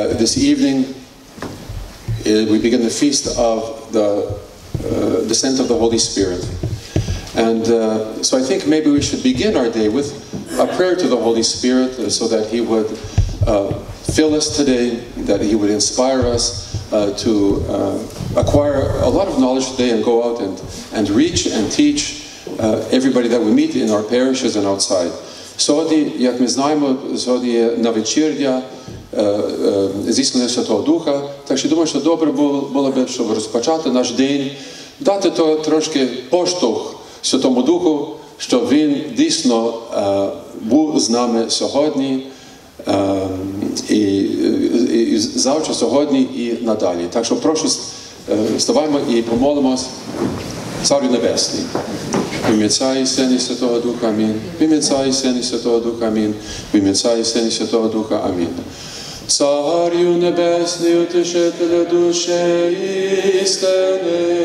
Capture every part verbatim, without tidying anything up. Uh, this evening, uh, we begin the feast of the uh, descent of the Holy Spirit. And uh, so I think maybe we should begin our day with a prayer to the Holy Spirit uh, so that He would uh, fill us today, that He would inspire us uh, to uh, acquire a lot of knowledge today and go out and, and reach and teach uh, everybody that we meet in our parishes and outside. Сьогодні, як ми знаємо, сьогодні є на вечір'я Зіснення Святого Духа. Так що думаю, що добре було б, щоб розпочати наш день, дати то трошки поштовх Святому Духу, щоб Він дійсно був з нами сьогодні, і завтра, сьогодні і надалі. Так що прошу, вставаємо і помолимось. Царю Небесний, в ім'я Отця і Сина і Святого Духа, амінь. В ім'я Отця і Сина і Святого Духа, амінь. В ім'я Отця і Сина і Святого Духа, амінь. Царю Небесний, утішителю душі істини,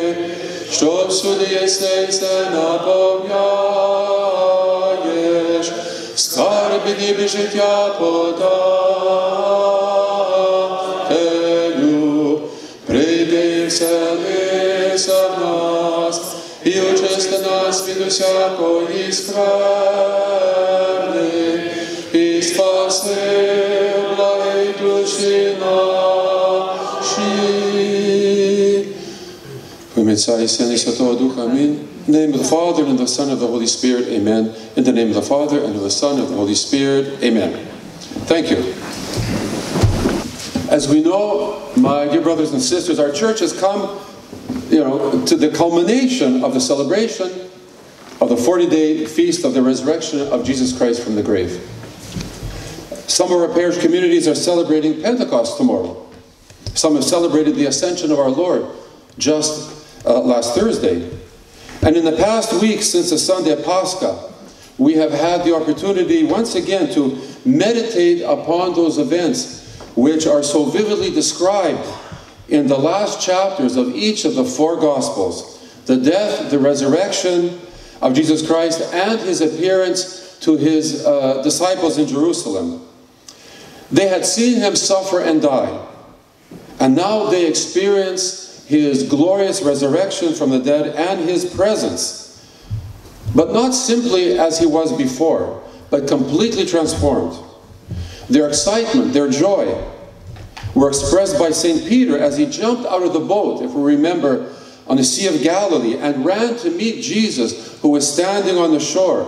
що всюди єси і все наповняєш, скарби ніби життя подателю, прийди і вселися в нас, і очисти нас від усякої скверни, і спаси благі душі наші. В ім'я Отця і Сина і Святого Духа, амінь. In the name of the Father, and of the Son, and of the Holy Spirit, amen. In the name of the Father, and of the Son, and of the Holy Spirit, amen. Thank you. As we know, my dear brothers and sisters, our church has come, you know, to the culmination of the celebration of the forty-day feast of the resurrection of Jesus Christ from the grave. Some of our parish communities are celebrating Pentecost tomorrow. Some have celebrated the ascension of our Lord just uh, last Thursday. And in the past week since the Sunday of Pascha, we have had the opportunity once again to meditate upon those events which are so vividly described in the last chapters of each of the four Gospels, the death, the resurrection of Jesus Christ, and His appearance to His uh, disciples in Jerusalem. They had seen Him suffer and die, and now they experience His glorious resurrection from the dead and His presence, but not simply as He was before, but completely transformed. Their excitement, their joy, were expressed by Saint Peter as he jumped out of the boat, if we remember, on the Sea of Galilee, and ran to meet Jesus, who was standing on the shore,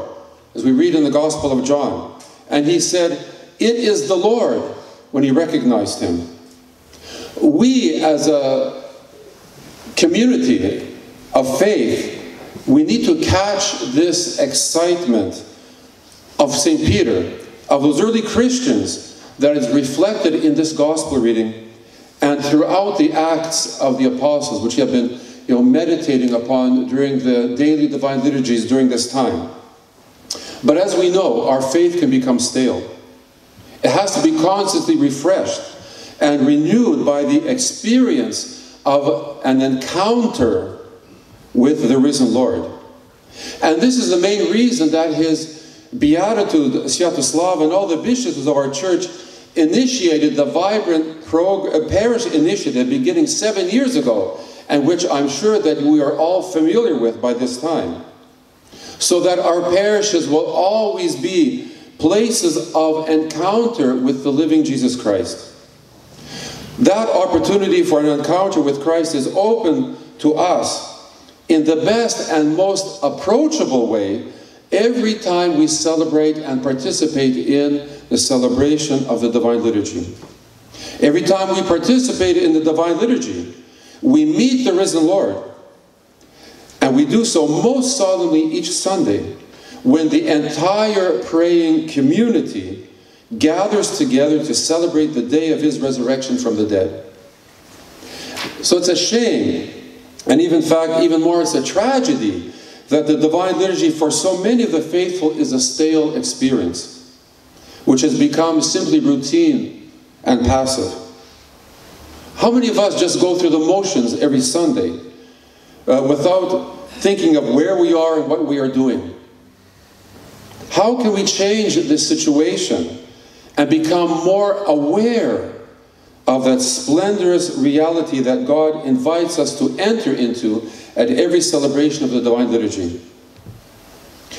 as we read in the Gospel of John. And he said, "It is the Lord," when he recognized Him. We, as a community of faith, we need to catch this excitement of Saint Peter, of those early Christians, that is reflected in this Gospel reading and throughout the Acts of the Apostles, which we have been, you know, meditating upon during the daily Divine Liturgies during this time. But as we know, our faith can become stale. It has to be constantly refreshed and renewed by the experience of an encounter with the risen Lord. And this is the main reason that His Beatitude, Sviatoslav, and all the bishops of our church initiated the vibrant parish initiative beginning seven years ago, and which I'm sure that we are all familiar with by this time, so that our parishes will always be places of encounter with the living Jesus Christ. That opportunity for an encounter with Christ is open to us in the best and most approachable way every time we celebrate and participate in the celebration of the Divine Liturgy. Every time we participate in the Divine Liturgy, we meet the risen Lord. And we do so most solemnly each Sunday, when the entire praying community gathers together to celebrate the day of His resurrection from the dead. So it's a shame, and even, in fact, even more, it's a tragedy, that the Divine Liturgy for so many of the faithful is a stale experience, which has become simply routine and passive. How many of us just go through the motions every Sunday uh, without thinking of where we are and what we are doing? How can we change this situation and become more aware of that splendorous reality that God invites us to enter into at every celebration of the Divine Liturgy.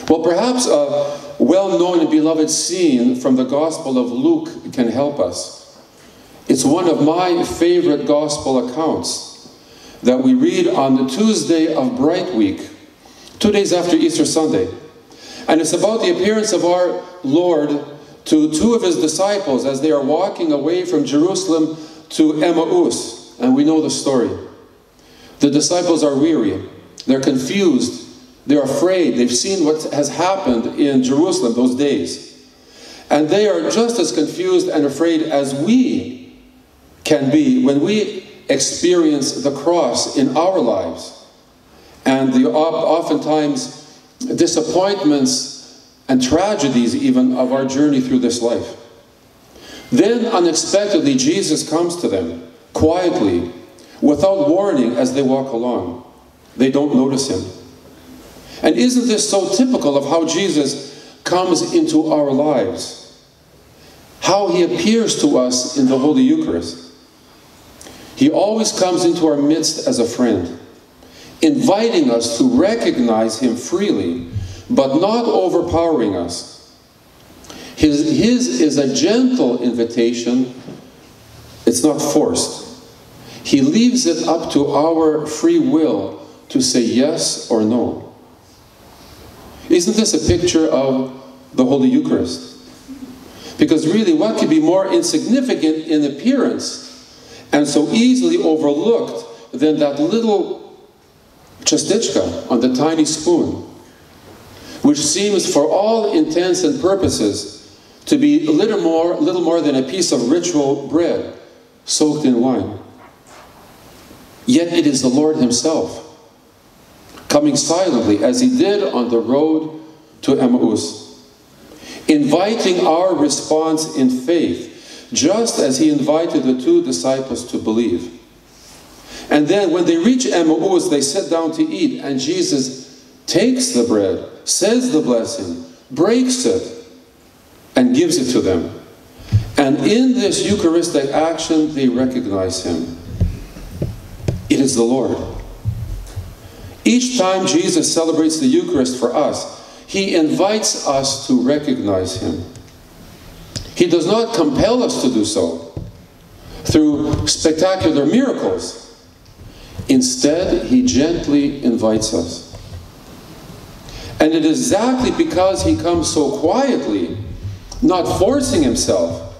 Well, perhaps a well-known and beloved scene from the Gospel of Luke can help us. It's one of my favorite Gospel accounts that we read on the Tuesday of Bright Week, two days after Easter Sunday. And it's about the appearance of our Lord to two of his disciples as they are walking away from Jerusalem to Emmaus. And we know the story. The disciples are weary. They're confused. They're afraid. They've seen what has happened in Jerusalem those days. And they are just as confused and afraid as we can be when we experience the cross in our lives. And the oftentimes disappointments and tragedies even of our journey through this life. Then unexpectedly Jesus comes to them, quietly, without warning as they walk along. They don't notice him. And isn't this so typical of how Jesus comes into our lives? How he appears to us in the Holy Eucharist. He always comes into our midst as a friend, inviting us to recognize him freely, but not overpowering us. His, his is a gentle invitation. It's not forced. He leaves it up to our free will to say yes or no. Isn't this a picture of the Holy Eucharist? Because really, what could be more insignificant in appearance and so easily overlooked than that little частичка on the tiny spoon, which seems for all intents and purposes to be little more, little more than a piece of ritual bread soaked in wine. Yet it is the Lord himself, coming silently, as he did on the road to Emmaus, inviting our response in faith, just as he invited the two disciples to believe. And then when they reach Emmaus, they sit down to eat, and Jesus takes the bread, says the blessing, breaks it, and gives it to them. And in this Eucharistic action, they recognize him. It is the Lord. Each time Jesus celebrates the Eucharist for us, he invites us to recognize him. He does not compel us to do so through spectacular miracles. Instead, he gently invites us. And it is exactly because he comes so quietly, not forcing himself,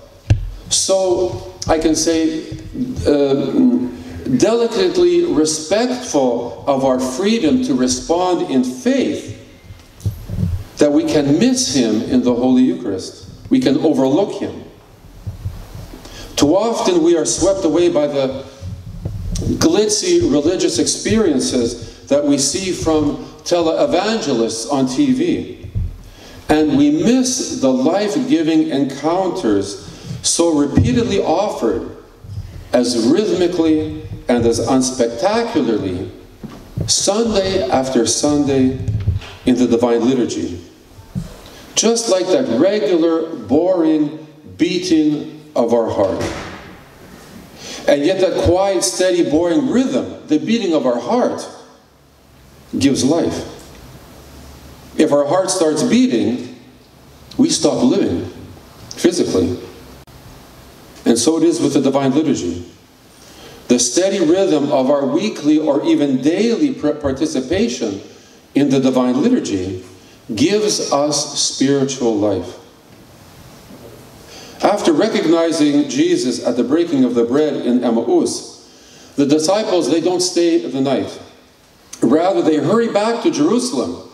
so I can say, uh, delicately respectful of our freedom to respond in faith, that we can miss him in the Holy Eucharist. We can overlook him. Too often we are swept away by the glitzy religious experiences that we see from televangelists on T V. And we miss the life-giving encounters so repeatedly offered as rhythmically and as unspectacularly, Sunday after Sunday in the Divine Liturgy. Just like that regular, boring beating of our heart. And yet that quiet, steady, boring rhythm, the beating of our heart, gives life. If our heart starts beating, we stop living, physically. And so it is with the Divine Liturgy. The steady rhythm of our weekly or even daily participation in the Divine Liturgy gives us spiritual life. After recognizing Jesus at the breaking of the bread in Emmaus, the disciples, they don't stay the night. Rather, they hurry back to Jerusalem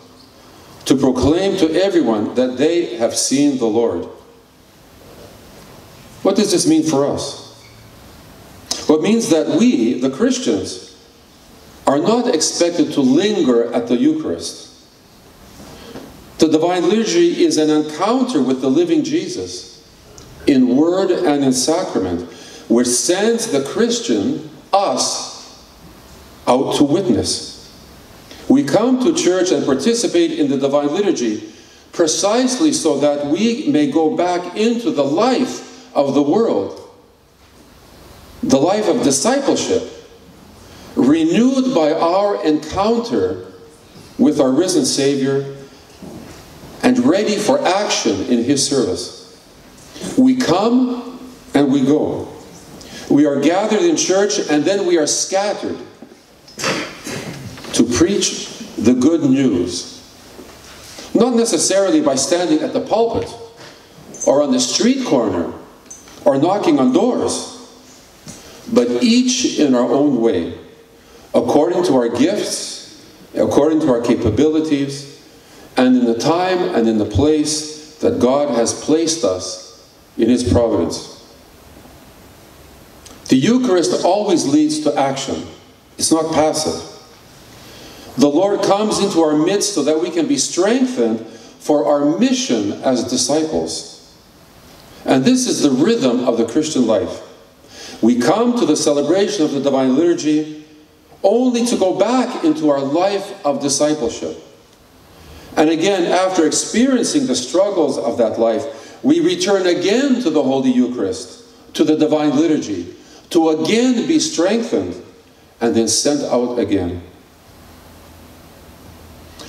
to proclaim to everyone that they have seen the Lord. What does this mean for us? Well, it means that we, the Christians, are not expected to linger at the Eucharist. The Divine Liturgy is an encounter with the living Jesus in word and in sacrament, which sends the Christian, us, out to witness. We come to church and participate in the Divine Liturgy precisely so that we may go back into the life of the world the life of discipleship, renewed by our encounter with our risen Savior and ready for action in His service. We come and we go. We are gathered in church and then we are scattered to preach the good news. Not necessarily by standing at the pulpit or on the street corner or knocking on doors, but each in our own way, according to our gifts, according to our capabilities, and in the time and in the place that God has placed us in His providence. The Eucharist always leads to action. It's not passive. The Lord comes into our midst so that we can be strengthened for our mission as disciples. And this is the rhythm of the Christian life. We come to the celebration of the Divine Liturgy only to go back into our life of discipleship. And again, after experiencing the struggles of that life, we return again to the Holy Eucharist, to the Divine Liturgy, to again be strengthened and then sent out again.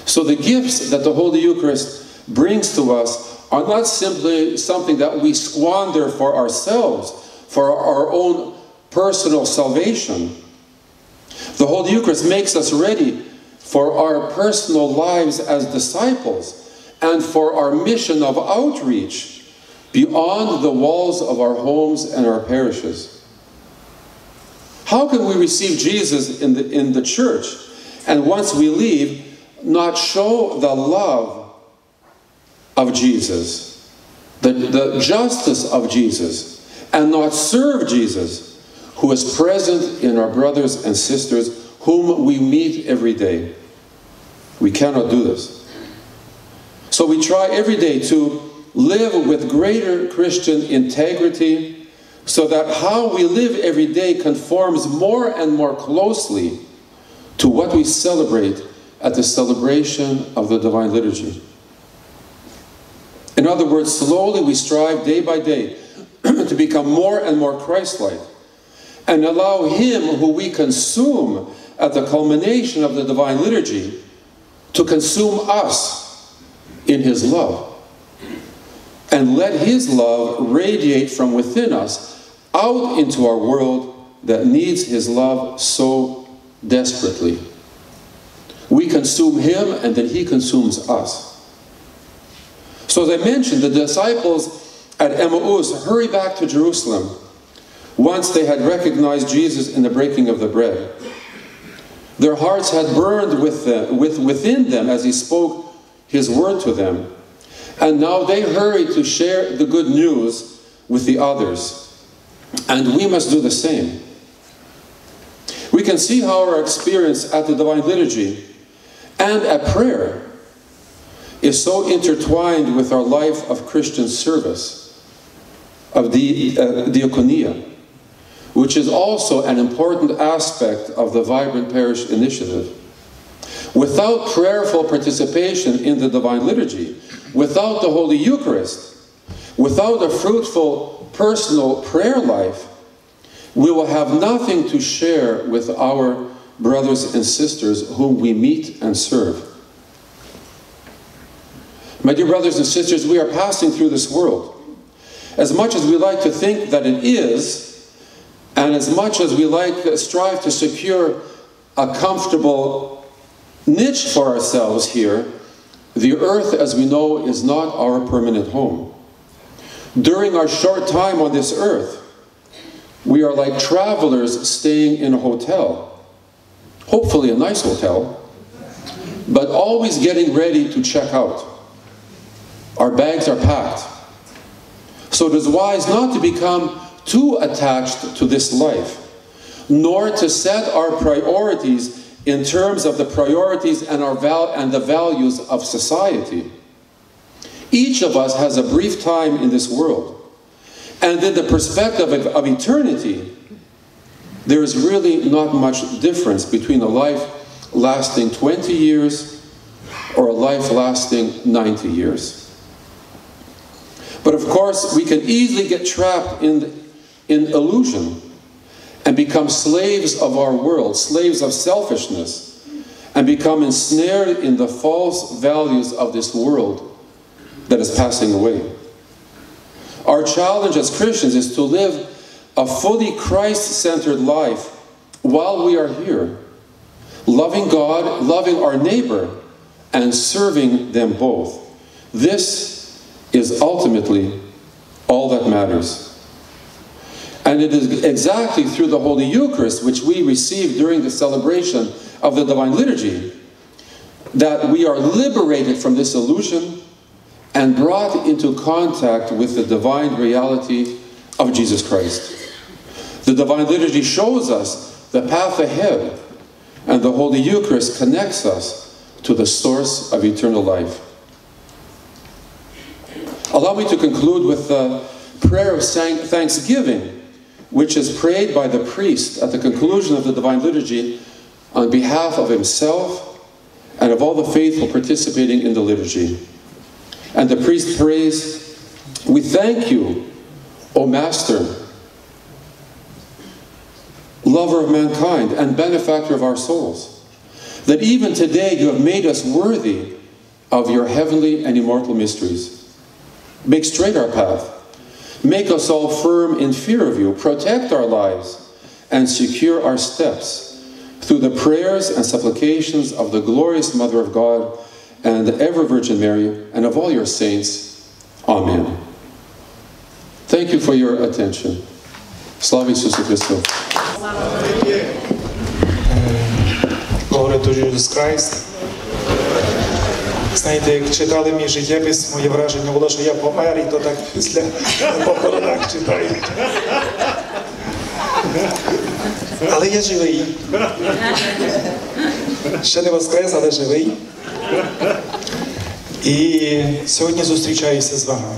So the gifts that the Holy Eucharist brings to us are not simply something that we squander for ourselves, for our own personal salvation. The Holy Eucharist makes us ready for our personal lives as disciples and for our mission of outreach beyond the walls of our homes and our parishes. How can we receive Jesus in the, in the church and once we leave, not show the love of Jesus, the, the justice of Jesus, and not serve Jesus, who is present in our brothers and sisters whom we meet every day? We cannot do this. So we try every day to live with greater Christian integrity so that how we live every day conforms more and more closely to what we celebrate at the celebration of the Divine Liturgy. In other words, slowly we strive day by day to become more and more Christ-like and allow Him who we consume at the culmination of the Divine Liturgy to consume us in His love, and let His love radiate from within us out into our world that needs His love so desperately. We consume Him and then He consumes us. So as I mentioned, the disciples at Emmaus hurry back to Jerusalem once they had recognized Jesus in the breaking of the bread. Their hearts had burned with them, with, within them as He spoke His word to them. And now they hurry to share the good news with the others. And we must do the same. We can see how our experience at the Divine Liturgy and at prayer is so intertwined with our life of Christian service, of the uh, diaconia, which is also an important aspect of the Vibrant Parish Initiative. Without prayerful participation in the Divine Liturgy, without the Holy Eucharist, without a fruitful personal prayer life, we will have nothing to share with our brothers and sisters whom we meet and serve. My dear brothers and sisters, we are passing through this world. As much as we like to think that it is, and as much as we like to strive to secure a comfortable niche for ourselves here, the earth, as we know, is not our permanent home. During our short time on this earth, we are like travelers staying in a hotel, hopefully a nice hotel, but always getting ready to check out. Our bags are packed. So it is wise not to become too attached to this life, nor to set our priorities in terms of the priorities and, our val and the values of society. Each of us has a brief time in this world. And in the perspective of, of eternity, there is really not much difference between a life lasting twenty years or a life lasting ninety years. But of course, we can easily get trapped in, in illusion and become slaves of our world, slaves of selfishness, and become ensnared in the false values of this world that is passing away. Our challenge as Christians is to live a fully Christ-centered life while we are here, loving God, loving our neighbor, and serving them both. This is ultimately all that matters. And it is exactly through the Holy Eucharist, which we receive during the celebration of the Divine Liturgy, that we are liberated from this illusion and brought into contact with the divine reality of Jesus Christ. The Divine Liturgy shows us the path ahead, and the Holy Eucharist connects us to the source of eternal life. Allow me to conclude with the prayer of thanksgiving, which is prayed by the priest at the conclusion of the Divine Liturgy on behalf of himself and of all the faithful participating in the liturgy. And the priest prays, "We thank you, O Master, lover of mankind and benefactor of our souls, that even today you have made us worthy of your heavenly and immortal mysteries. Make straight our path. Make us all firm in fear of you. Protect our lives and secure our steps through the prayers and supplications of the glorious Mother of God and the ever-Virgin Mary and of all your saints. Amen." Thank you for your attention. Слава Ісусу Христу! Glory to Jesus Christ! Знаєте, як читали мій життєпис, моє враження було, що я помер, і то так після похоронах читаю. Але я живий. Ще не воскрес, але живий. І сьогодні зустрічаюся з вами.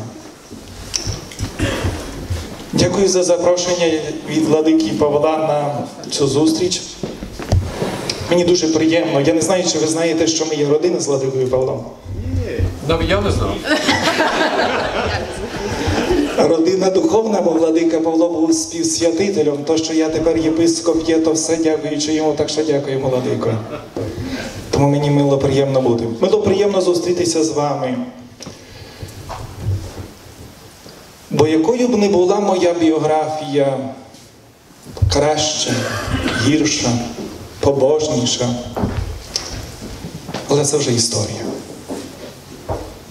Дякую за запрошення від владики Павла на цю зустріч. Мені дуже приємно. Я не знаю, чи ви знаєте, що ми є родина з владикою Павлом? Навіть я не знав. Родина духовна, бо владика Павло був співсвятителем. То, що я тепер єпископ є, то все дякуючи йому, так що дякуємо, владико. Тому мені мило приємно бути. Мило приємно зустрітися з вами. Бо якою б не була моя біографія краща, гірша, побожніша, але це вже історія.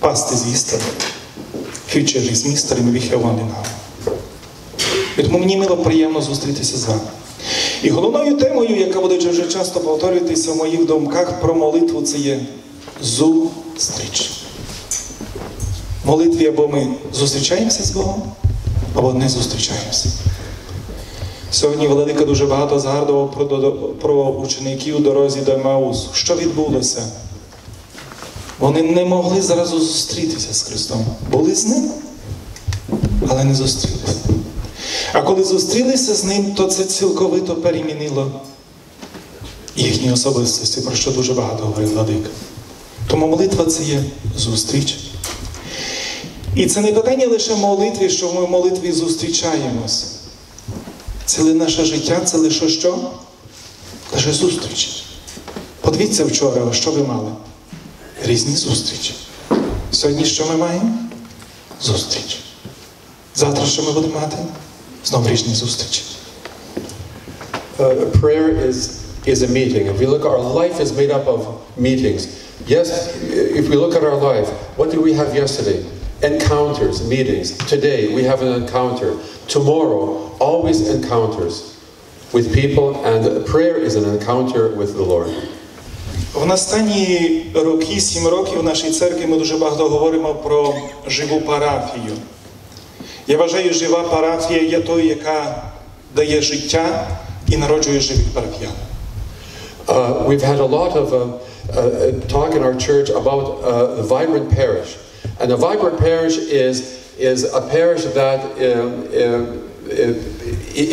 Past is history. Future is mystery, we have one in our. Тому мені мило приємно зустрітися з вами. І головною темою, яка буде вже часто повторюватися в моїх думках про молитву, це є зустріч. В молитві або ми зустрічаємося з Богом, або не зустрічаємося. Сьогодні владика дуже багато згадував про, про учеників у дорозі до Емаусу. Що відбулося? Вони не могли зразу зустрітися з Христом. Були з ним, але не зустрілися. А коли зустрілися з ним, то це цілковито перемінило їхні особистості, про що дуже багато говорив владика. Тому молитва – це є зустріч. І це не питання лише молитви, що ми в молитві зустрічаємось. Ціле наше життя – це лише що? Лише зустріч. Подивіться вчора, що ви мали? Різні зустрічі. Сьогодні що ми маємо? Зустріч. Завтра що ми будемо мати? Знову різні зустрічі. Uh, prayer is, is a meeting. If we look, our life is made up of meetings. Yes, if we look at our life, what did we have yesterday? Encounters, meetings. Today we have an encounter. Tomorrow, always encounters with people, and prayer is an encounter with the Lord. В останні роки, сім років, в нашій церкві ми дуже багато говоримо про живу парафію. Я вважаю, жива парафія є тою, яка дає життя і народжує живих парафіян. We've had a lot of uh, uh, talk in our church about uh, vibrant parish. And a vibrant parish is, is a parish that uh, uh,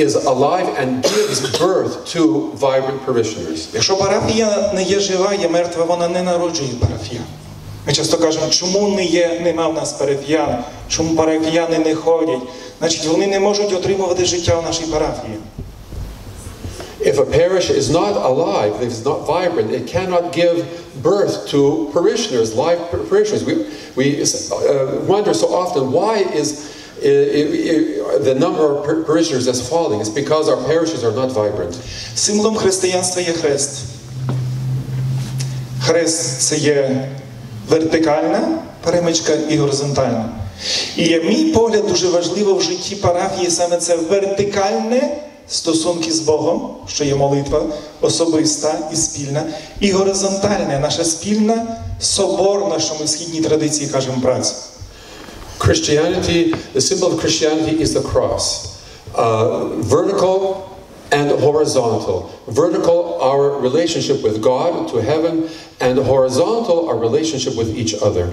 is alive and gives birth to vibrant parishioners. Якщо парафія не є жива, є мертва, вона не народжує парафіян. Ми часто кажемо, чому не є, нема в нас парафіян, чому парафіяни не ходять. Значить, вони не можуть отримувати життя в нашій парафії. a parish is not alive, if it's not vibrant, it cannot give birth to parishioners, live parishioners. We, we uh, wonder so often, why is It, it, it, the number of parishioners is falling. It's because our parishes are not vibrant. Символом християнства є хрест. Хрест – це є вертикальна перемичка і горизонтальна. І на мій погляд, дуже важливо в житті парафії саме це вертикальне стосунки з Богом, що є молитва особиста і спільна, і горизонтальне, наша спільна, соборна, що ми в східній традиції кажемо, праця. Christianity, the symbol of Christianity is the cross, uh, vertical and horizontal. Vertical, our relationship with God, to heaven, and horizontal, our relationship with each other.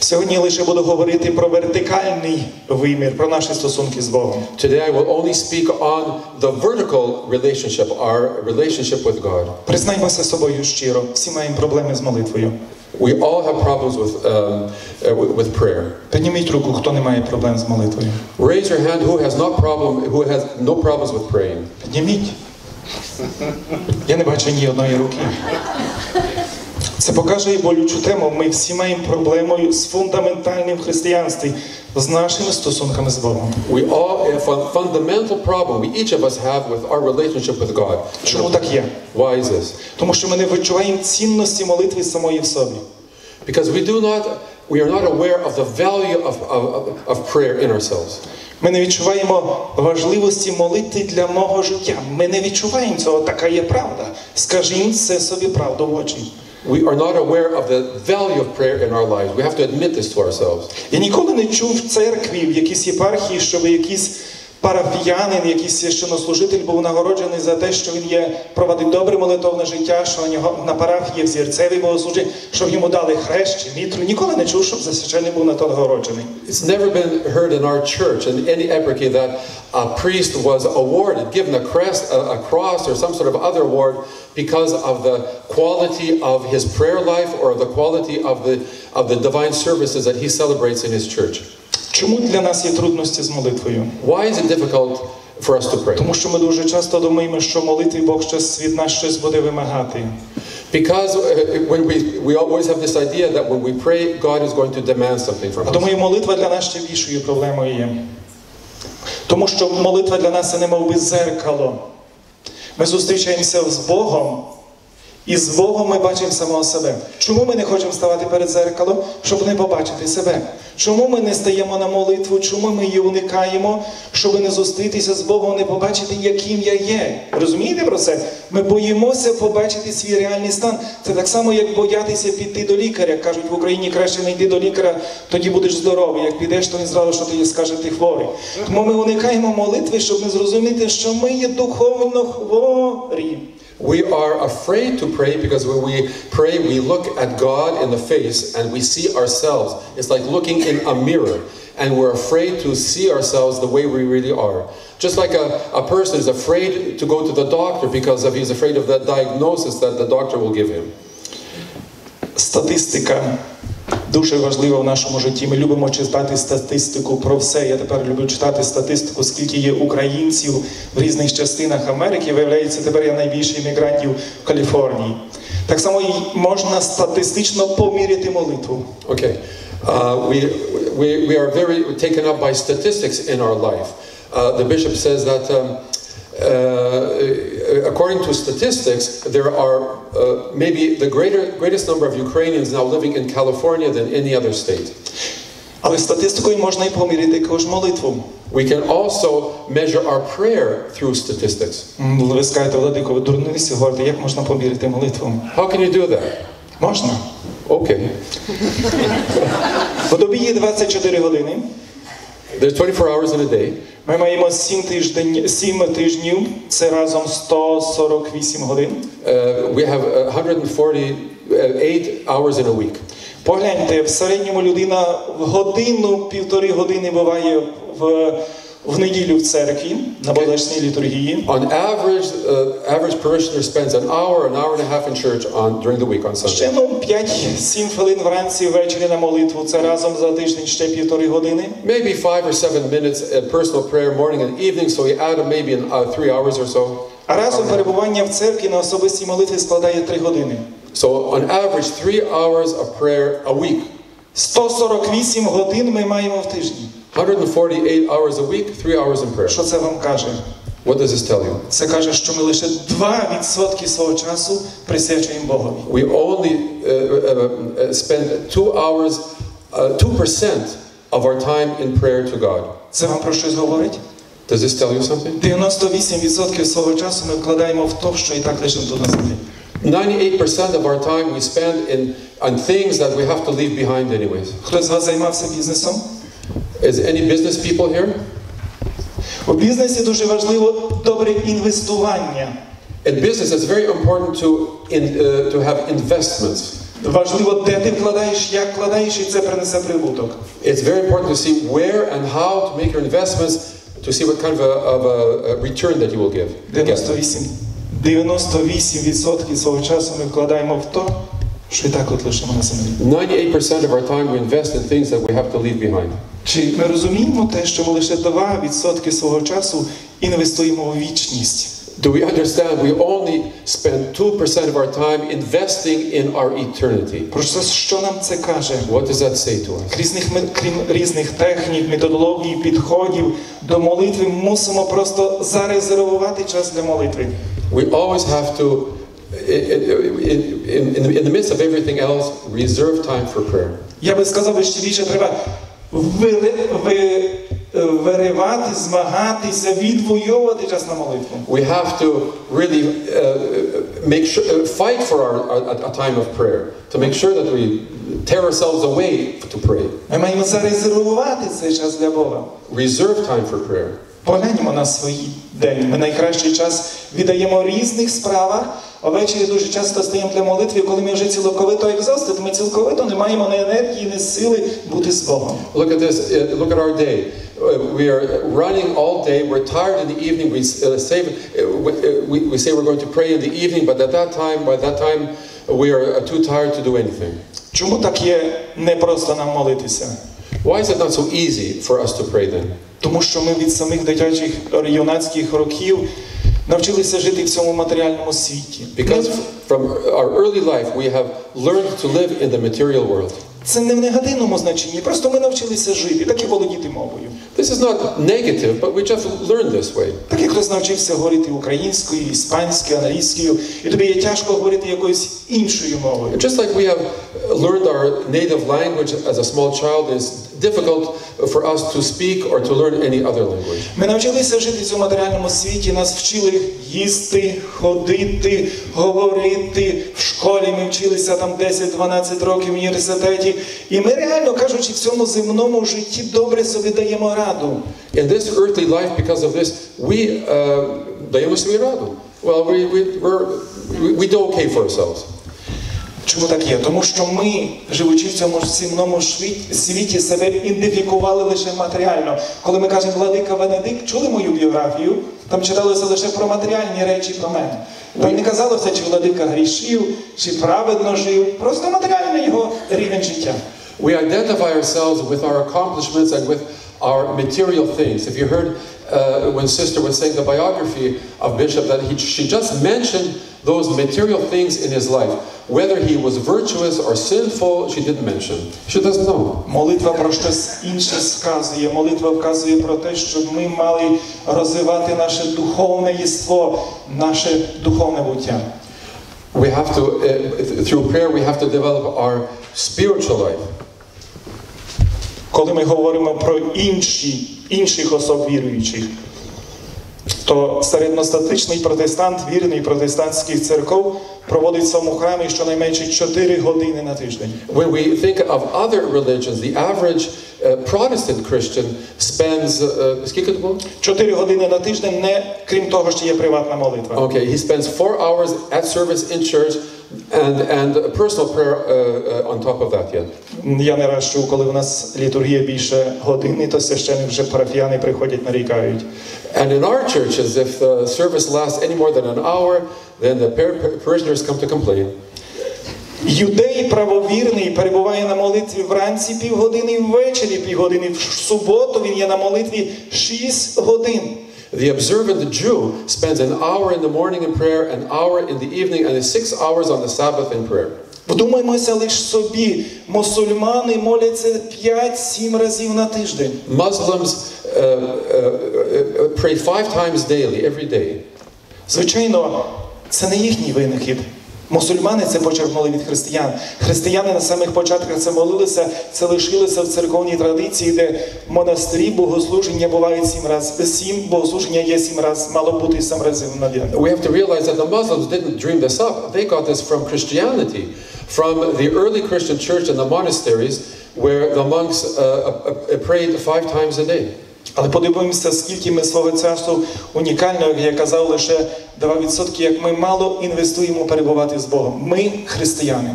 Сьогодні лише буду говорити про вертикальний вимір, про наші стосунки з Богом. Today I will only speak on the vertical relationship, our relationship with God. Признаймося собою щиро, всі маємо проблеми з молитвою. We all have problems with um, with prayer. Підніміть руку, хто не має проблем з молитвою. Raise your hand who has no problem who has no problems with praying. Підніміть. Я не бачу ні одної руки. Це покаже болючу тему. Ми всі маємо проблему з фундаментальним християнством, з нашими стосунками з Богом. We all have a fundamental problem we each of us have with our relationship with God. Чому так є? Why is this? Тому що ми не відчуваємо цінності молитви самої в собі. Because we do not we are not aware of the value of of of prayer in ourselves. Ми не відчуваємо важливості молитви для мого життя. Ми не відчуваємо цього, така є правда. Скажіть це собі правду в очі. We are not aware of the value of prayer in our lives. We have to admit this to ourselves. Я ніколи не чув в церкві, в якійсь єпархії, щоб якийсь парафіянин, якийсь священнослужитель був нагороджений за те, що він є, провадив добре молитовне життя, що на нього на парафії взірцевий богослужитель, щоб йому дали хрест чи мітру. Ніколи не чув, щоб за священник був на то нагороджений. It's never been heard in our church in any eparchy that a priest was awarded, given a crest, a, a cross or some sort of other award because of the quality of his prayer life or the quality of the of the divine services that he celebrates in his church. Чому для нас є трудності з молитвою? Why is it difficult for us to pray? Тому що ми дуже часто думаємо, що молитві Бог щось від нас щось буде вимагати. Because when we we always have this idea that when we pray God is going to demand something from us. Тому молитва для нас ще більшою проблемою є. Тому що молитва для нас це немов би зеркало. Ми зустрічаємося з Богом, і з Богом ми бачимо самого себе. Чому ми не хочемо ставати перед зеркалом, щоб не побачити себе? Чому ми не стаємо на молитву? Чому ми її уникаємо, щоб не зустрітися з Богом, не побачити, яким я є? Розумієте про це? Ми боїмося побачити свій реальний стан. Це так само, як боятися піти до лікаря. Кажуть, в Україні краще не йти до лікаря, тоді будеш здоровий. Як підеш, то він зразу, що ти скаже, ти хворий. Тому ми уникаємо молитви, щоб не зрозуміти, що ми є духовно хворі. We are afraid to pray because when we pray, we look at God in the face and we see ourselves. It's like looking in a mirror, and we're afraid to see ourselves the way we really are. Just like a, a person is afraid to go to the doctor because of, he's afraid of that diagnosis that the doctor will give him. Статистика. Дуже важливо в нашому житті. Ми любимо читати статистику про все. Я тепер люблю читати статистику, скільки є українців в різних частинах Америки. Виявляється, тепер я найбільше іммігрантів в Каліфорнії. Так само можна статистично поміряти молитву. Окей. We are very taken up by statistics in our life. Uh, the bishop says that um, Uh, according to statistics, there are uh, maybe the greater, greatest number of Ukrainians now living in California than any other state. Але статистикою можна і поміряти якусь молитву. We can also measure our prayer through statistics. Ви скажете, Владико, ви дурнилися, говорите, як можна поміряти молитву? How can you do that? Можна. Окей. В добі є двадцять чотири години. There's twenty-four hours in a day. Ми маємо сім тиждень, сім тижнів, це разом сто сорок вісім годин. We have one hundred forty-eight hours in a week. Погляньте, в середньому людина в годину, півтори години буває в в неділю в церкві на божественній літургії. On average, uh, average parishioner spends an hour, an hour and a half in church on during the week on Sunday. Ще п'ять-сім хвилин вранці ввечері на молитву. Це разом за тиждень ще півтори години. Maybe five or seven minutes at personal prayer morning and evening, so you add maybe in uh, three hours or so. Разом перебування в церкві на особистій молитві складає три години. So on average three hours of prayer a week. сто сорок вісім годин ми маємо в тижні. one hundred forty-eight hours a week, three hours in prayer. Що це вам каже? What does this tell you? Це каже, що ми лише два відсотки свого часу присвячуємо Богові. We only uh, spend two hours, uh, two percent of our time in prayer to God. Це вам про щось говорить? Does this tell you something? дев'яносто вісім відсотків свого часу ми вкладаємо в те, що і так лишимо тут на землі. ninety-eight percent of our time we spend in on things that we have to leave behind anyways. Хто з вас займався бізнесом? Is any business people here? У бізнесі дуже важливо добре інвестування. In business it's very important to in, uh, to have investments. Важливо, де ти вкладаєш, як вкладаєш, і це принесе прибуток. It's very important to see where and how to make your investments, to see what kind of a, of a return that you will give. дев'яносто вісім відсотків свого часу ми вкладаємо в то, що і так от лишимо на землі. ninety-eight percent of our time we invest in things that we have to leave behind. Чи ми розуміємо те, що ми лише два відсотки свого часу інвестуємо у вічність? Do we understand we only spend two percent of our time investing in our eternity? Про що нам це каже? What does that say to us? Крізь крім різних технік, методологій, підходів до молитви, мусимо просто зарезервувати час для молитви. We always have to in, in, in the midst of everything else reserve time for prayer. Я би сказав, що більше треба виривати, змагатися, відвоювати час на молитву. We have to really uh, make sure, uh, fight for our, our, our time of prayer, to make sure that we tear ourselves away to pray. Ми маємо зарезервувати цей час для Бога. Reserve time for prayer. Погляньмо на свій день. Ми найкращий час віддаємо різних справах, а ввечері дуже часто стаємо для молитви, коли ми вже цілковито екзостити, ми цілковито не маємо ні енергії, ні сили бути з Богом. Look at this, look at our day. We are running all day, we're tired in the evening, we say, we, we say we're going to pray in the evening, but at that time, by that time, we are too tired to do anything. Чому так є непросто нам молитися? Why is it not so easy for us to pray then? Тому що ми від самих дитячих, юнацьких років навчилися жити в цьому матеріальному світі. Because from our early life we have learned to live in the material world. Це не в негативному значенні, просто ми навчилися жити, так і володіти мовою. This is not negative, but we just learned this way. Так як хтось навчився говорити українською, іспанською, англійською, і тобі є тяжко говорити якоюсь іншою мовою. Just like we have learned our native language as a small child, it's difficult for us to speak or to learn any other language. Ми навчилися жити в цьому матеріальному світі, нас вчили їсти, ходити, говорити. В школі ми вчилися там десять-дванадцять років в університеті, і ми реально, кажучи, в цьому земному житті добре собі даємо раду. In this earthly life, because of this, we uh, даємо собі раду. Well, we we we're, we do okay for ourselves. Чому так є? Тому що ми, живучи в цьому земному світі, себе ідентифікували лише матеріально. Коли ми кажемо «Владика Венедикт», чули мою біографію? Там читалося лише про матеріальні речі, про мене. Там не казалося, чи Владика грішив, чи праведно жив. Просто матеріальний його рівень життя. We identify ourselves with our accomplishments and with our material things. If you heard uh, when Sister was saying the biography of Bishop, that he, she just mentioned those material things in his life, whether he was virtuous or sinful, she didn't mention. She doesn't know. Молитва про щось інше сказує. Молитва вказує про те, щоб ми мали розвивати наше духовне єство, наше духовне буття. We have to uh, through prayer we have to develop our spiritual life. Коли ми говоримо про інші інших особ віруючих, то середностатичний протестант вірний протестантських церков проводить в своєму храмі щонайменше чотири години на тиждень. When we think of other religions, the average uh, Protestant Christian spends uh, скільки це було? чотири години на тиждень, не крім того, що є приватна молитва. Okay, he spends four hours at service in church and and personal prayer uh, on top of that yet. Я не раз чув, коли у нас літургія більше години, то священники вже парафіяни приходять, нарікають. And in our churches, if the service lasts any more than an hour, then the parishioners come to complain. Юдей правовірний перебуває на молитві вранці півгодини, ввечері півгодини, в суботу він є на молитві шість годин. The observant Jew spends an hour in the morning in prayer, an hour in the evening, and six hours on the Sabbath in prayer. Подумаймося лише собі, мусульмани моляться п'ять-сім разів на тиждень. Muslims uh, uh, pray five times daily, every day. Звичайно, це не їхній винахід. Мусульмани це почерпнули від християн. Християни на самих початках це молилися, це лишилися в церковній традиції, де в монастирі богослуження буває сім разів. Сім богослуження є сім разів, мало бути сім разів на день. We have to realize that the Muslims didn't dream this up. They got this from Christianity, from the early Christian church and the monasteries, where the monks uh, uh, prayed five times a day. Але подивимося, скільки ми Слово Царство унікально, як я казав, лише два відсотки, як ми мало інвестуємо перебувати з Богом. Ми – християни.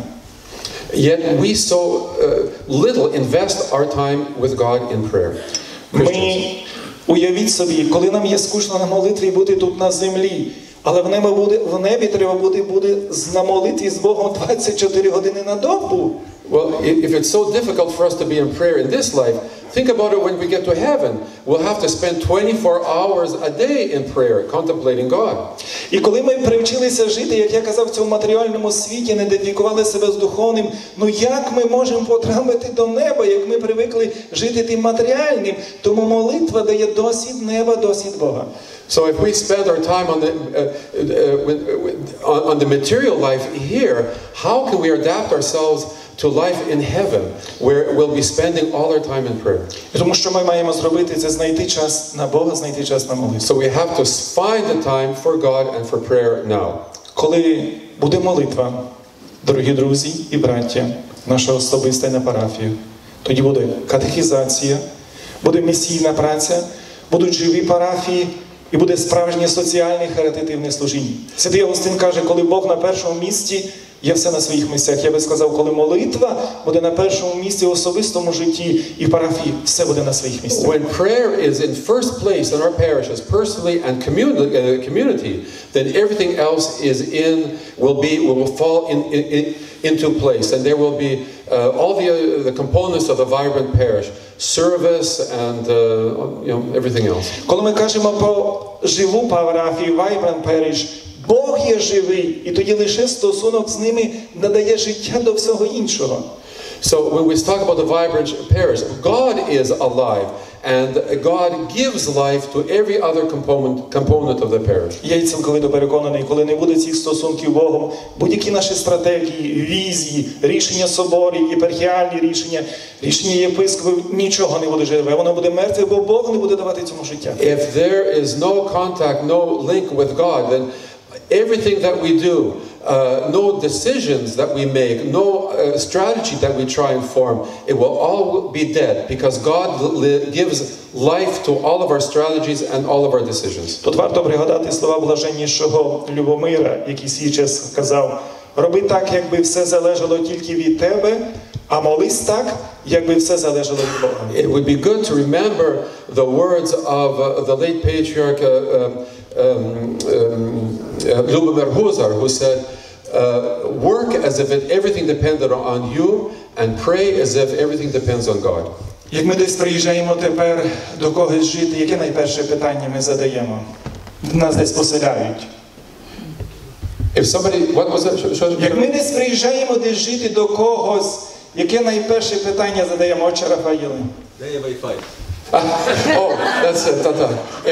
Yet we so uh, little invest our time with God in prayer. Ми, уявіть собі, коли нам є скучно на молитві бути тут на землі, але в небі, буде, в небі треба буде, буде на молитві з Богом двадцять чотири години на добу. Well, if it's so difficult for us to be in prayer in this life, think about it when we get to heaven. We'll have to spend twenty-four hours a day in prayer, contemplating God. І коли ми привчилися жити, як я казав, в цьому матеріальному світі, не ідентифікували себе з духовним, ну як ми можемо потрапити до неба, як ми привикли жити тим матеріальним? Тому молитва дає досвід неба, досвід Бога. So if we spend our time on the uh, uh, uh, on the material life here, how can we adapt ourselves to life in heaven, where we'll be spending all our time in prayer? Тому що ми маємо зробити це знайти час на Бога, знайти час на молитву. So we have to find the time for God and for prayer now. Коли буде молитва, дорогі друзі і браття, наша особиста на парафію, тоді буде катехізація, буде місійна праця, будуть живі парафії, і буде справжнє соціальне харитативне служіння. Святий Августин каже, коли Бог на першому місці, є все на своїх місцях. Я би сказав, коли молитва буде на першому місці в особистому житті і в парафії, все буде на своїх місцях. When prayer is in first place in our parishes, personally and community, then everything else is in, will be, will fall in, in, into place, and there will be uh, all the uh, the components of a vibrant parish, service and uh, you know, everything else. Коли ми кажемо про живу парафію, vibrant parish, Бог є живий, і тоді лише стосунок з ними надає життя до всього іншого. So when we talk about the vibrant parish, God is alive, and God gives life to every other component component of the parish. Я цілковито переконаний, коли не буде цих стосунків з Богом, будь-які наші стратегії, візії, рішення соборів, єпархіальні рішення, рішення єпископів, нічого не буде живе, воно буде мертве, бо Бог не буде давати цьому життя. If there is no contact, no link with God, then everything that we do, uh, no decisions that we make, no uh, strategy that we try and form, it will all be dead, because God li gives life to all of our strategies and all of our decisions. Тут варто пригадати слова блаженнішого Любомира, який свій час казав: роби так, якби все залежало тільки від тебе, а молись так, якби все залежало від Бога. It would be good to remember the words of uh, the late patriarch uh, uh, Um, um, uh, Lubomir Huzar, who said, uh, work as if it, everything depended on you, and pray as if everything depends on God. Як ми десь приїжджаємо тепер до когось жити, яке найперше питання ми задаємо? Нас десь поселяють. If somebody, what was that? Як ми десь приїжджаємо десь жити до когось, яке найперше питання задаємо? Отче Рафаїле. Де є Wi-Fi? Oh, that's it.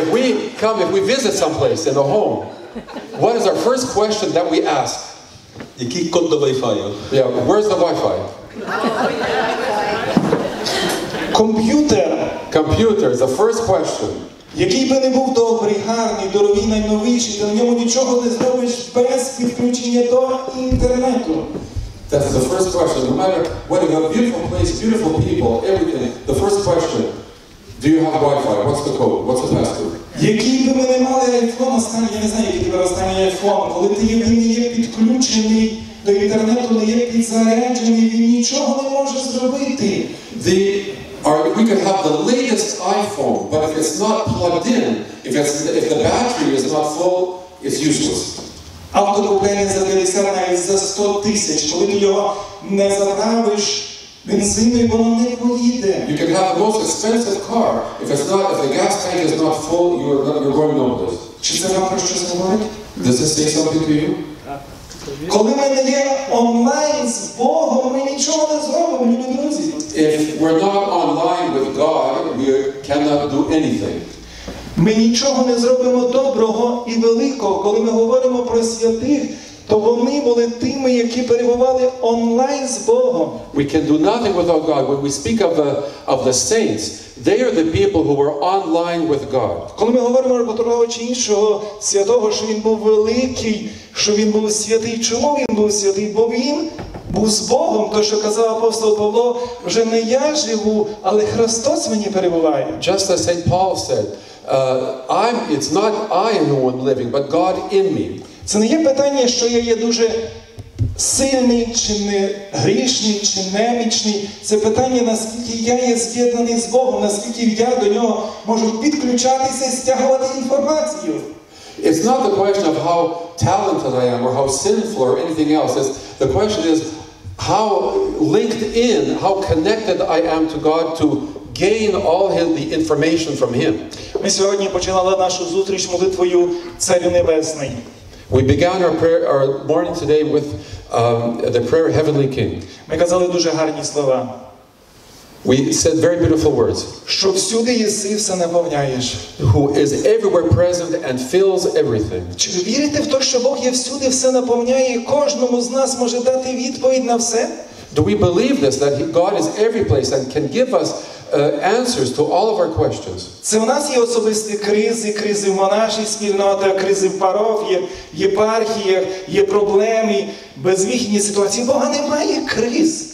If we come, if we visit someplace in a home, what is our first question that we ask? Який код до Wi-Fi? Yeah, where's the Wi-Fi? Computer. Computer is the first question. Який би не був добрий, гарний, дорогий, найновіший, ти на ньому нічого не зробиш без підключення до інтернету. That's the first question. No matter what, you have a beautiful place, beautiful people, everything. The first question. Do you have Wi-Fi? What's the code? What's the passcode? Який би ми не мали айфон останній, я не знаю, який тебе останній айфон, коли ти не є підключений до інтернету, не є підзаряджений, він нічого не може зробити. The, or we could have the latest iPhone, but if it's not plugged in, if, it's, if the battery is not full, it's useless. Автокуплення за десять навіть за сто тисяч, коли ти його не заправиш, You can have the most expensive car. If it's not, if the gas tank is not full, you're not, you're going nowhere. Does this say something to you? If we're not online with God, we cannot do anything. Ми нічого не зробимо доброго і великого. Коли ми говоримо про святих, то вони були тими, які перебували онлайн з Богом. We can do nothing without God. When we speak of the of the saints, they are the people who were online with God. Коли ми говоримо про того чи іншого святого, що він був великий, що він був святий, чому він був святий? Бо він був з Богом, то що казав апостол Павло, вже не я живу, але Христос мені перебуває. Just as Saint Paul said, Uh, I'm, it's not I who am living, but God in me. Це не є питання, що я є дуже сильний, чи не грішний, чи немічний. Це питання, наскільки я є з'єднаний з Богом, наскільки я до нього можу підключатися, стягувати інформацію. It's not the question of how talented I am or how sinful or anything else. It's, the question is how linked in, how connected I am to God to gain all his, the information from him. Ми сьогодні починали нашу зустріч молитвою Царю Небесний. We began our prayer, our morning today with um, the prayer Heavenly King. Ми казали дуже гарні слова. We said very beautiful words. Що всюди єси, все наповняєш. Who is everywhere present and fills everything. Чи вірите в те, що Бог є всюди, все наповняє, і кожному з нас може дати відповідь на все? Do we believe this, that God is every place and can give us Uh, answers to all of our questions. Це у нас є особисті кризи, кризи в монашній спільноті, кризи в парафіях, єпархіях, є проблеми, безвихідні ситуації. Бога немає криз.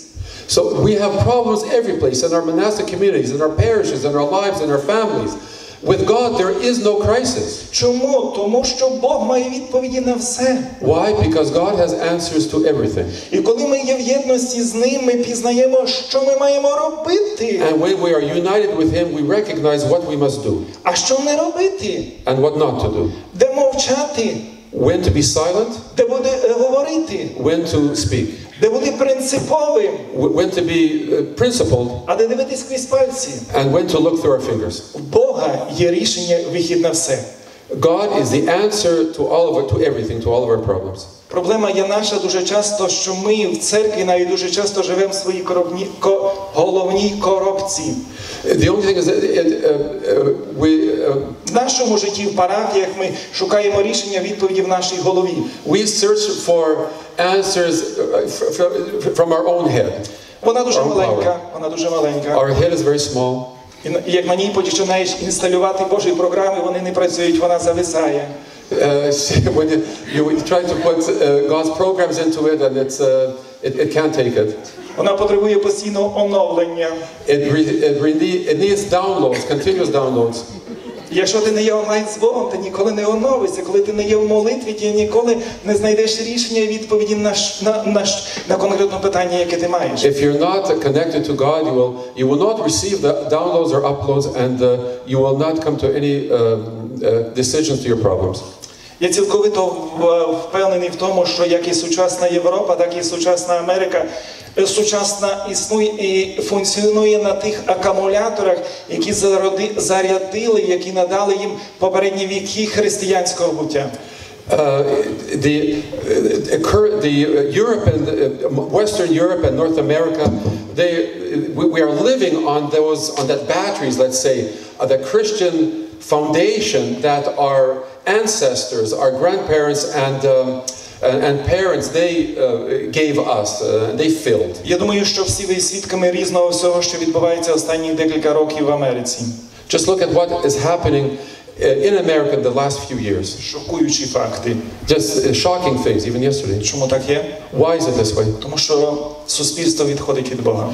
So we have problems every place in our monastic communities, in our parishes, in our lives, in our families. With God there is no crisis. Чому? Тому що Бог має відповіді на все. Why? Because God has answers to everything. І коли ми є в єдності з ним, ми пізнаємо, що ми маємо робити. And when we are united with him, we recognize what we must do. А що не робити? And what not to do. Де мовчати? When to be silent? Де буде говорити? When to speak? Де бути принциповим, when to be principled, а де дивитись крізь пальці, and when to look through our fingers. У Бога є рішення, вихід на все. God is the answer to all of to everything, to all of our problems. Проблема є наша дуже часто, що ми в церкві навіть дуже часто живемо в своїй коробні, ко, головній коробці. The only thing is that it, uh, uh, we, uh, в нашому житті, в парафіях ми шукаємо рішення, відповіді в нашій голові. We search for answers from our own head. Вона дуже маленька, вона дуже маленька. Our head is very small. І як на ній починаєш інсталювати Божі програми, вони не працюють, вона зависає. Uh, when you, you try to put uh, God's programs into it, and it's uh, it, it can't take it. Вона потребує постійного оновлення. It, re, it, re, it needs downloads, continuous downloads. Якщо ти не є онлайн з Богом, ти ніколи не оновишся. Коли ти не є в молитві, ти ніколи не знайдеш рішення і відповіді на, на, на, на конкретне питання, яке ти маєш. If you're not connected to God, you will you will not receive the downloads or uploads, and uh, you will not come to any uh, uh, decisions to your problems. Я цілковито впевнений в тому, що як і сучасна Європа, так і сучасна Америка, сучасна існує і функціонує на тих акумуляторах, які зарядили, які надали їм попередні віки християнського буття. Uh, the, the, the Europe and uh, Western Europe and North America, they we, we are living on those on that batteries, let's say, of the Christian foundation that our ancestors, our grandparents, and um, and parents they uh, gave us, uh, they filled. Я думаю, що всі ви свідками різного всього, що відбувається останні декілька років в Америці. Just look at what is happening in America in the last few years. Шокуючі факти. Just shocking things, even yesterday. Чому так є? Why is it this way? Тому що суспільство відходить від Бога.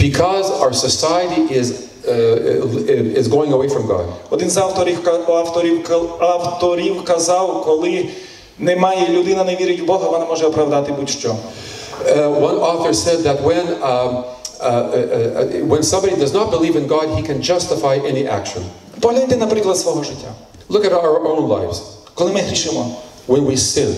Because our society is uh, is going away from God. Один з авторів авторів авторів казав, коли немає людина не вірить в Бога, вона може оправдати будь-що. One author said that when um, uh, uh, when somebody does not believe in God, he can justify any action. Погляньте на приклад свого життя. Look at our own lives. Коли ми грішимо, when we sin.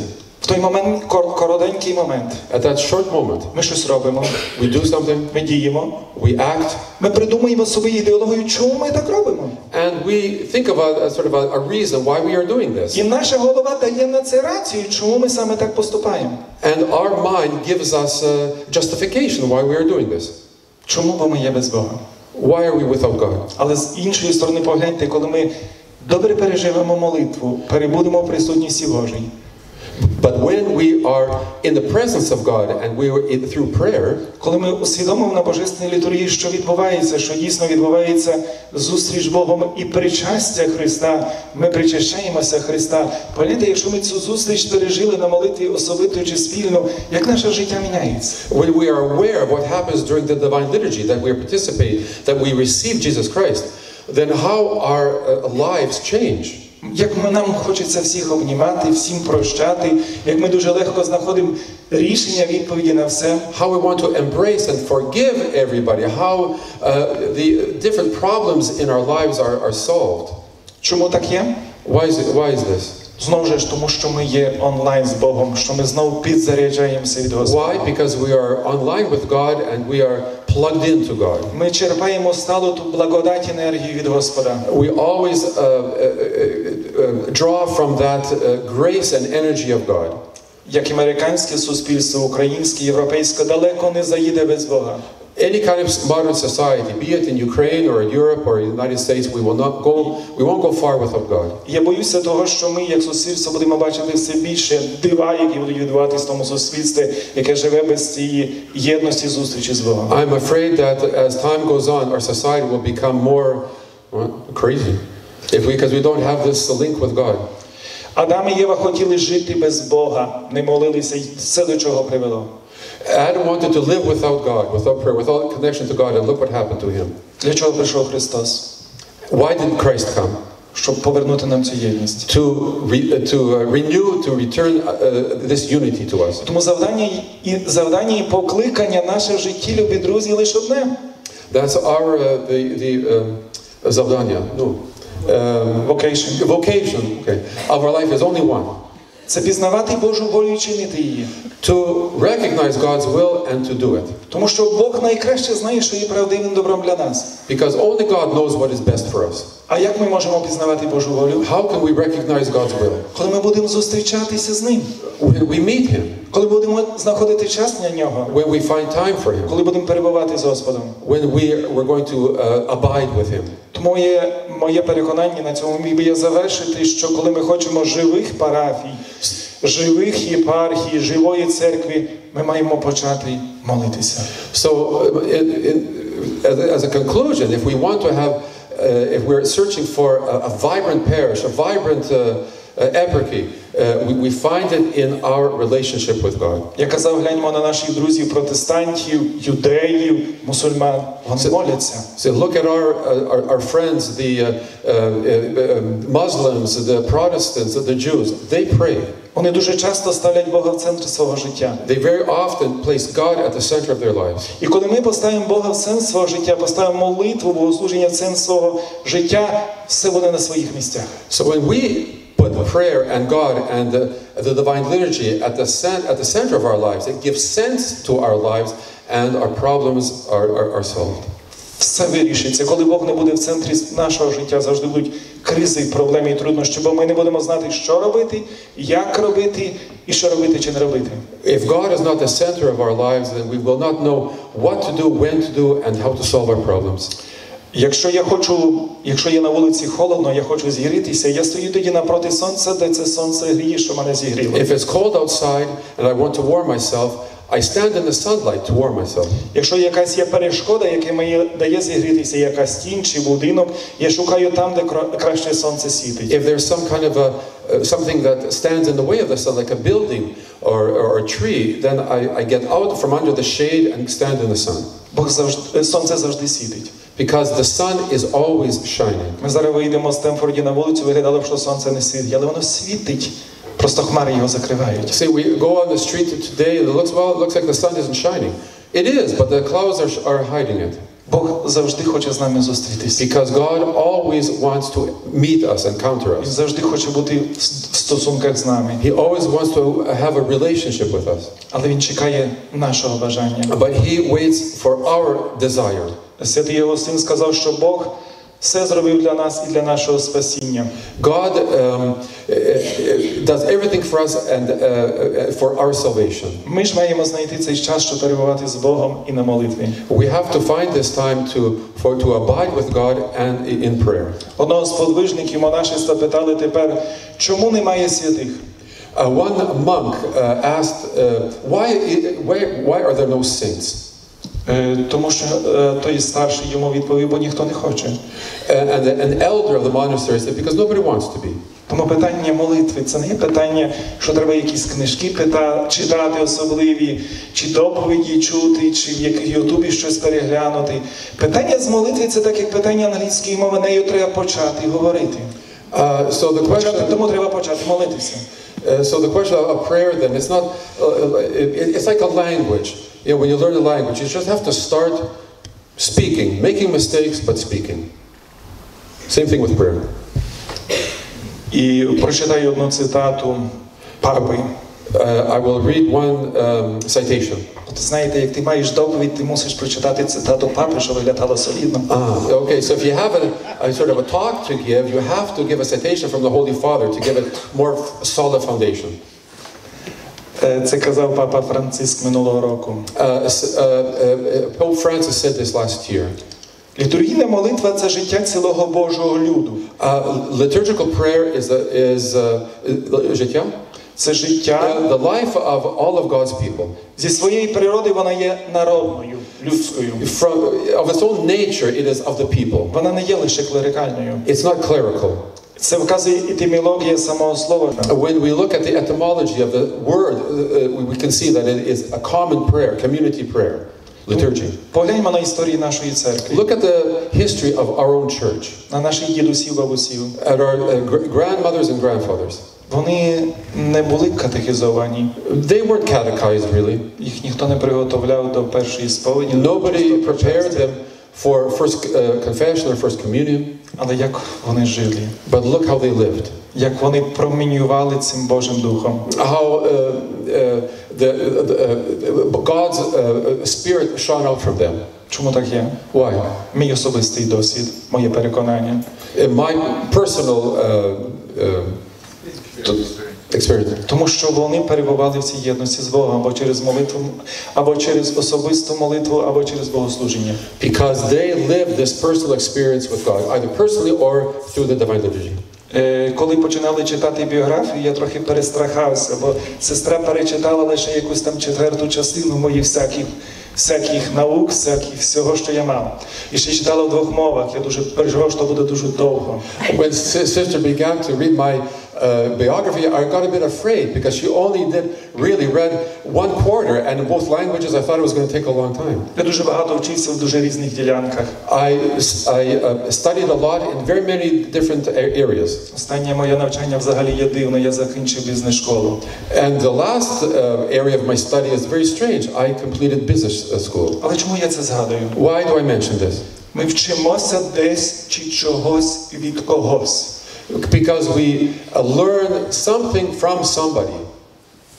той момент, коротенький момент. At that short moment, ми щось робимо. We do something. Ми діємо. We act. Ми придумуємо собі ідеологію, чому ми так робимо. And we think of a sort of a reason why we are doing this. І наша голова дає на це рацію, чому ми саме так поступаємо. And our mind gives us a justification why we are doing this. Чому бо ми є без Бога? Why are we without God? Але з іншої сторони погляньте, коли ми добре переживемо молитву, перебудемо в присутності Божій. But when we are in the presence of God and we are in, through prayer, коли ми усвідомимо на божественній літургії, що відбувається, що дійсно відбувається зустріч з Богом і причастя Христа, ми причащаємося Христа. Пам'ятаєте, якщо ми цю зустріч пережили на молитві особисто чи спільно, як наше життя міняється? When we are aware of what happens during the divine liturgy, that we participate, that we receive Jesus Christ, then how our uh, lives change. Як нам хочеться всіх обнімати, всім прощати, як ми дуже легко знаходимо рішення, відповіді на все. How we want to embrace and forgive everybody. How the different problems in our lives are solved. Чому так є? Why is it, why is this? Знову ж, тому що ми є онлайн з Богом, що ми знову підзаряджаємося від Господа. Why? Because we are online with God and we are plugged into God. Ми черпаємо стало ту благодать енергію від Господа. We always uh, uh, draw from that grace and energy of God. Як американське суспільство, українське, європейське, далеко не заїде без Бога. Any kind of modern society, be it in Ukraine or in Europe or in the United States, we will not go, we won't go far without God. Я боюся того, що ми, як суспільство, будемо бачити все більше дива, які будуть відбуватися в тому суспільстві, яке живе без цієї єдності зустрічі з Богом. I'm afraid that as time goes on, our society will become more crazy, if we, because we don't have this link with God. Адам і Єва хотіли жити без Бога, не молилися, і все до чого привело. Adam wanted to live without God, without prayer, without connection to God, and look what happened to him. Для чого прийшов Христос? Why did Christ come? Щоб повернути нам цю єдність. To to renew, to return this unity to us. Тому завдання і завдання і покликання наше в житті, любі друзі, лише одне. That's our the the завдання, ну, vocation, vocation, okay, of our life is only one. Це пізнавати Божу волю і чинити її. To recognize God's will and to do it. Тому що Бог найкраще знає, що є правдивим добром для нас. Because only God knows what is best for us. А як ми можемо пізнавати Божу волю? How can we recognize God's will? Коли ми будемо зустрічатися з ним. When we meet him. Коли будемо знаходити час для нього. When we find time for him. Коли будемо перебувати з Господом. When we we're going to uh, abide with him. Тому моє моє переконання на цьому міг би я завершити, що коли ми хочемо живих парафій, живих єпархій, живої церкви, ми маємо почати молитися. So as a conclusion, if we want to have Uh, if we're searching for a, a vibrant parish, a vibrant uh, uh, eparchy, uh, we, we find it in our relationship with God. Я казав, гляньмо на наших друзів протестантів, юдеїв, мусульман. Вони моляться. So look at our uh, our, our friends, the uh, uh, Muslims, the Protestants, the Jews. They pray. Вони дуже часто ставлять Бога в центр свого життя. They very often place God at the center of their lives. І коли ми поставимо Бога в центр свого життя, поставимо молитву, богослужіння в центр свого життя, все буде на своїх місцях. So when we put prayer and God and the, the divine liturgy at the center at the center of our lives, it gives sense to our lives and our problems are are, are solved. Все вирішиться. Коли Бог не буде в центрі нашого життя, завжди будуть кризи, проблеми і труднощі, бо ми не будемо знати, що робити, як робити і що робити чи не робити. If God is not the center of our lives, then we will not know what to do, when to do and how to solve our problems. Якщо я хочу, якщо я на вулиці холодно, я хочу зігрітися, я стою тоді напроти сонця, де це сонце гріє, що мене зігріло. If it's cold outside and I want to warm myself, I stand in the sunlight to warm myself. Якщо якась є перешкода, яка мені дає зігрітися, якась тінь чи будинок, я шукаю там, де краще сонце світить. If there's some kind of a uh, something that stands in the way of the sun, like a building or or a tree, then I I get out from under the shade and stand in the sun. Бо завжди сонце завжди світить. Because the sun is always shining. Ми зараз вийдемо з Стемфорді на вулицю, виглядало, що сонце не світить, але воно світить. Просто хмари його закривають. See, we go on the street today and it looks well, it looks like the sun isn't shining. It is, but the clouds are are hiding it. Бог завжди хоче з нами зустрітися. Because God always wants to meet us and encounter us. Він завжди хоче бути в стосунках з нами. He always wants to have a relationship with us. Але він чекає нашого бажання. But he waits for our desire. Святий Йоанн сказав, що Бог все зробив для нас і для нашого спасіння. God um, does everything for us and uh, for our salvation. Ми ж маємо знайти цей час, щоб перебувати з Богом і на молитві. We have to find this time to for to abide with God and in prayer. Одного з подвижників монашества питали тепер, чому немає святих? Uh, one monk uh, asked uh, why why why are there no saints? Тому що той старший йому відповів, бо ніхто не хоче. An elder of the monastery said, because nobody wants to be. Тому питання молитви – це не питання, що треба якісь книжки читати особливі, чи доповіді чути, чи в Ютубі щось переглянути. Питання з молитви – це так, як питання англійської мови, нею треба почати говорити. Тому треба почати молитися. So the question of prayer, then, it's not, it's like a language. You know, when you learn a language, you just have to start speaking, making mistakes, but speaking. Same thing with prayer. І прочитаю одну цитату папи. I will read one um, citation. Знаєте, як ти маєш доповідь, ти мусиш прочитати цитату папи, щоб виглядало солідно. Ah, okay, so if you have a, a sort of a talk to give, you have to give a citation from the Holy Father to give it more solid foundation. Це казав папа Франциск минулого року. Pope Francis said this last year. Літургійна молитва – це життя цілого Божого люду. Liturgical prayer is життя? Це життя. The life of all of God's people. Зі своєї природи вона є народною, людською. From of its own nature it is of the people. Вона не є лише клерикальною. It's not clerical. Це вказує етимологія самого слова. When we look at the etymology of the word, we can see that it is a common prayer, community prayer, liturgy. Погляньмо на історію нашої церкви. Look at the history of our own church. На наших дідусів, бабусів. At our grandmothers and grandfathers. Вони не були катехізовані. They weren't catechized, really. Їх ніхто не приготував до першої сповіді. Nobody prepared them for first confession or first communion. Але як вони жили? But look how they lived. Як вони промінювали цим Божим Духом. How the God's Spirit shone out from them. Чому так є? Why? Мій особистий досвід, моє переконання. My personal тому що вони перебували в цій єдності з Богом, або через молитву, або через особисту молитву, або через богослужіння. Because they lived this personal experience with God, either personally or through the Divine Liturgy. Коли починали читати біографію, я трохи перестрахався, бо сестра перечитала лише якусь там четверту частину моїх всяких всяких наук, всяких всього, що я мав. І ще читала в двох мовах. Я дуже переживав, що буде дуже довго. When sister began to read my uh, biography, I got a bit afraid because she only did really read one quarter, and in both languages I thought it was going to take a long time. Я дуже багато вчився в дуже різних ділянках. I I uh, studied a lot in very many different areas. Останнє моє навчання взагалі є дивне. Я закінчив бізнес-школу. And the last uh, area of my study is very strange. I completed business school. Але чому я це згадую? Why do I mention this? Ми вчимося десь чи чогось від когось. Because we learn something from somebody,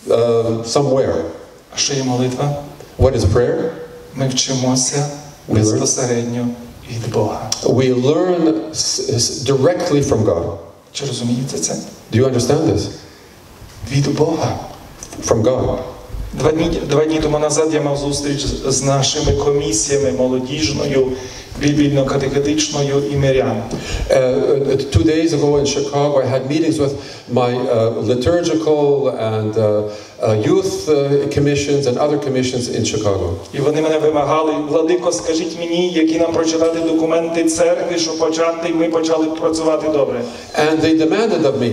uh, somewhere. А що є молитва? What is prayer? Ми вчимося безпосередньо від Бога. We learn directly from God. Чи розумієте це? Do you understand this? Від Бога. From God. Два дні, два дні тому назад я мав зустріч з нашими комісіями молодіжною, біблійно-катехетичною і мирян. Two days ago in Chicago I had meetings with my uh, liturgical and uh, youth uh, commissions and other commissions in Chicago. І вони мене вимагали, владико, скажіть мені, які нам прочитати документи церкви, що почати, ми почали працювати добре. And they demanded of me,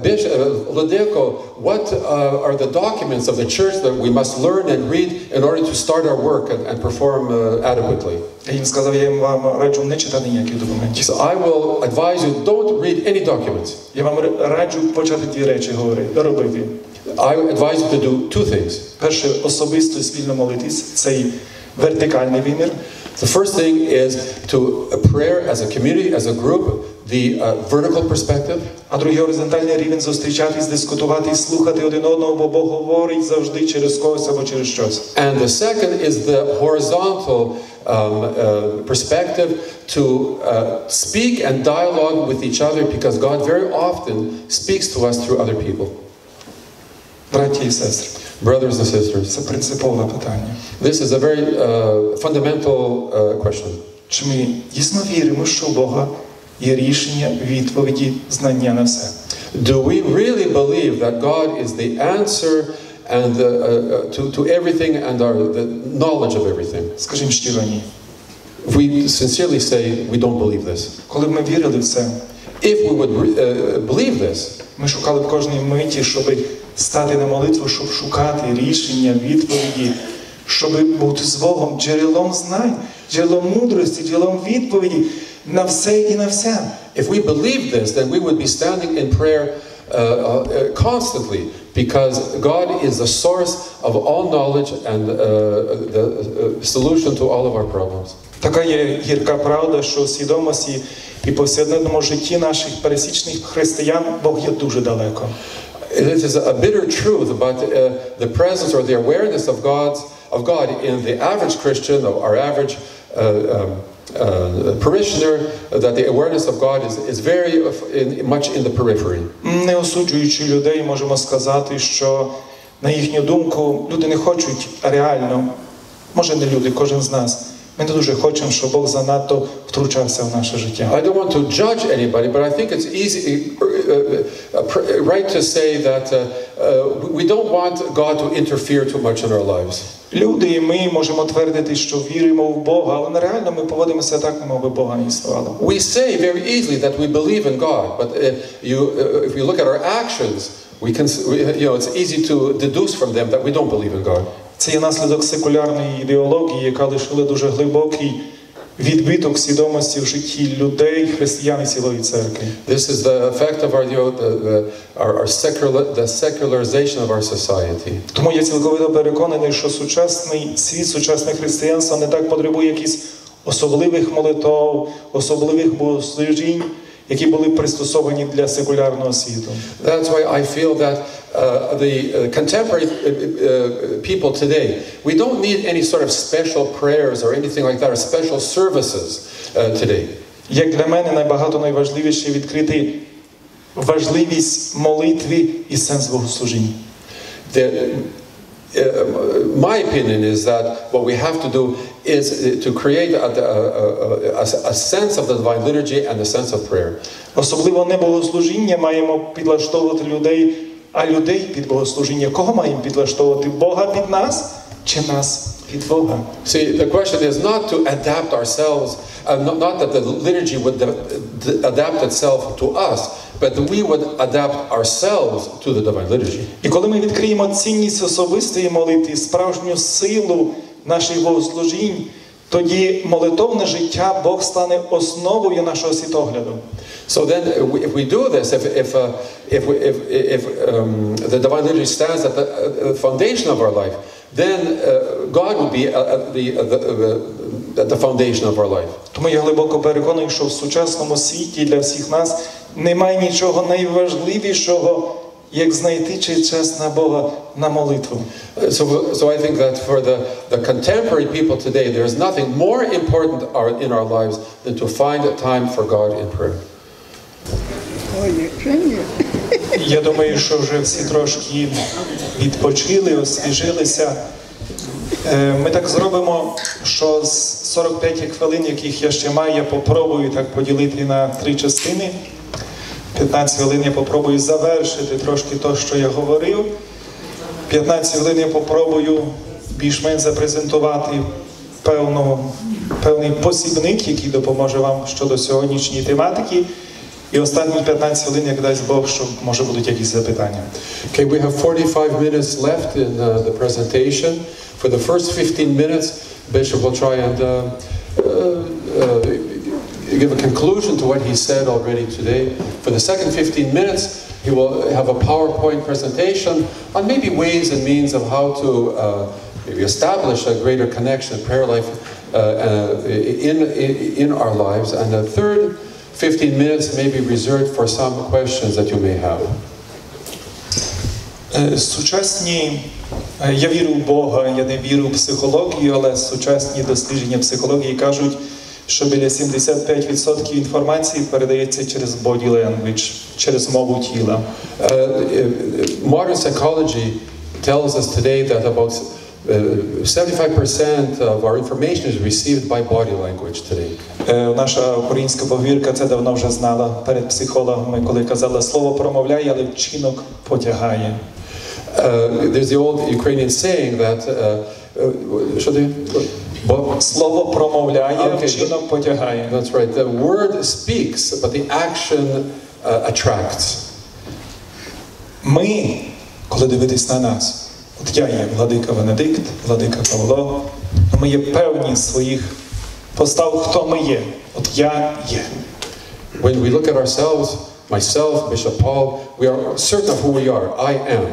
Bishop Rudeyko, what uh, are the documents of the church that we must learn and read in order to start our work and, and perform uh, adequately? Він сказав, я вам раджу не читати ніяких документів. So I will advise you, don't read any documents. Я вам раджу почати дві речі говорити, робити. I advise you to do two things. Перше, особисто спільно молитись, цей вертикальний вимір. The first thing is to a prayer as a community, as a group, the uh, vertical perspective. А другий горизонтальний рівень зустрічатись, дискутувати і слухати один одного, бо Бог говорить завжди через когось або через щось. And the second is the horizontal um, uh, perspective to uh, speak and dialogue with each other, because God very often speaks to us through other people. Браті і сестри. Brothers and sisters. Це принципове питання. This is a very uh, fundamental uh, question. Чи ми дійсно віримо, що у Бога є рішення, відповіді, знання на все? Do we really believe that God is the answer and the, uh, to, to everything and our, the knowledge of everything? Скажімо щиро, ні. We sincerely say we don't believe this. Коли б ми вірили в це, if we would uh, believe this, ми шукали б кожної миті, щоби стати на молитву, щоб шукати рішення, відповіді, щоб бути з Богом джерелом знань, джерелом мудрості, джерелом відповіді на все і на все. If we believe this, then we would be standing in prayer uh, uh, constantly, because God is the source of all knowledge and uh, the uh, solution to all of our problems. Така є гірка правда, що в свідомості і повсякденному житті наших пересічних християн Бог є дуже далеко. It is a bitter truth about uh, the presence or the awareness of God, of God in the average Christian, or our average uh, um, uh, parishioner, that the awareness of God is, is very in, much in the periphery. Не осуджуючи людей, можемо сказати, що на їхню думку люди не хочуть реально, може не люди, кожен з нас. Ми не дуже хочемо, щоб Бог занадто втручався в наше життя. I don't want to judge anybody, but I think it's easy, uh, right to say that uh, we don't want God to interfere too much in our lives. Люди і ми можемо твердити, що віримо в Бога, але на реально ми поводимося так, мов би Бога не існувало. We say very easily that we believe in God, but uh, you, uh, if you look at our actions, we can, you know, it's easy to deduce from them that we don't believe in God. Це є наслідок секулярної ідеології, яка лишила дуже глибокий відбиток свідомості в житті людей, християн і цілої церкви. This is the effect of our, you know, the, our, our secular, the secularization of our society. Тому я цілковито переконаний, що сучасний світ, сучасне християнство не так потребує якісь особливих молитов, особливих богослужінь, які були пристосовані для секулярного світу. That's why I feel that uh, the uh, contemporary uh, uh, people today, we don't need any sort of special prayers or anything like that, or special services uh, today. Як для мене найбагато найважливіше відкрити важливість молитви і сенс богослужіння. Uh, my opinion is that what we have to do is to create a, a, a, a sense of the Divine Liturgy and the sense of prayer. Особливо не богослужіння маємо підлаштовувати людей, а людей під богослужіння. Кого маємо підлаштовувати? Бога під нас чи нас під Бога? See, the question is not to adapt ourselves, uh, not, not that the liturgy would adapt itself to us, but we would adapt ourselves to the Divine Liturgy. І коли ми відкриємо цінність особистої молитви, справжню силу наших богослужінь, тоді молитовне життя Бог стане основою нашого світогляду. So then, if we do this, if if uh, if if, if um, the Divine Liturgy stands at the uh, foundation of our life, then uh, God would be at the at the, uh, at the foundation of our life. Тому я глибоко переконаний, що в сучасному світі для всіх нас немає нічого найважливішого, як знайти час на Бога, на молитву. So, so I think that for the, the contemporary people today, there is nothing more important in our lives than to find a time for God in prayer. Я думаю, що вже всі трошки відпочили, освіжилися. Ми так зробимо, що з сорок п'ять хвилин, яких я ще маю, я попробую так поділити на три частини. п'ятнадцять хвилин я попробую завершити трошки те, що я говорив. п'ятнадцять хвилин я попробую більш-менш запрезентувати певну, певний посібник, який допоможе вам щодо сьогоднішньої тематики. І останні п'ятнадцять хвилин, як дасть Бог, що може будуть якісь запитання. Okay, we have forty-five minutes left in uh, the presentation. For the first fifteen minutes, Bishop will try and uh, uh, uh, give a conclusion to what he said already today. For the second fifteen minutes, he will have a PowerPoint presentation on maybe ways and means of how to uh, maybe establish a greater connection in prayer life uh, uh, in, in, in our lives. And the third fifteen minutes may be reserved for some questions that you may have. Сучасні, я вірю в Бога, я не вірю в психологію, але сучасні дослідження психології кажуть, що біля сімдесят п'ять відсотків інформації передається через body language, через мову тіла. Modern psychology tells us today that about seventy-five percent of our information is received by body language today. Наша українська повірка це давно вже знала перед психологами, коли казала слово промовляє, але вчинок потягає. There's the old Ukrainian saying that що ти? Слово промовляє, вчинок потягає. That's right. The word speaks, but the action attracts. Ми, коли дивитись на нас, от я є владика Венедикт, владика Павло, ми є певні своїх постав, хто ми є. От я є. When we look at ourselves, myself, Bishop Paul, we are certain of who we are. I am.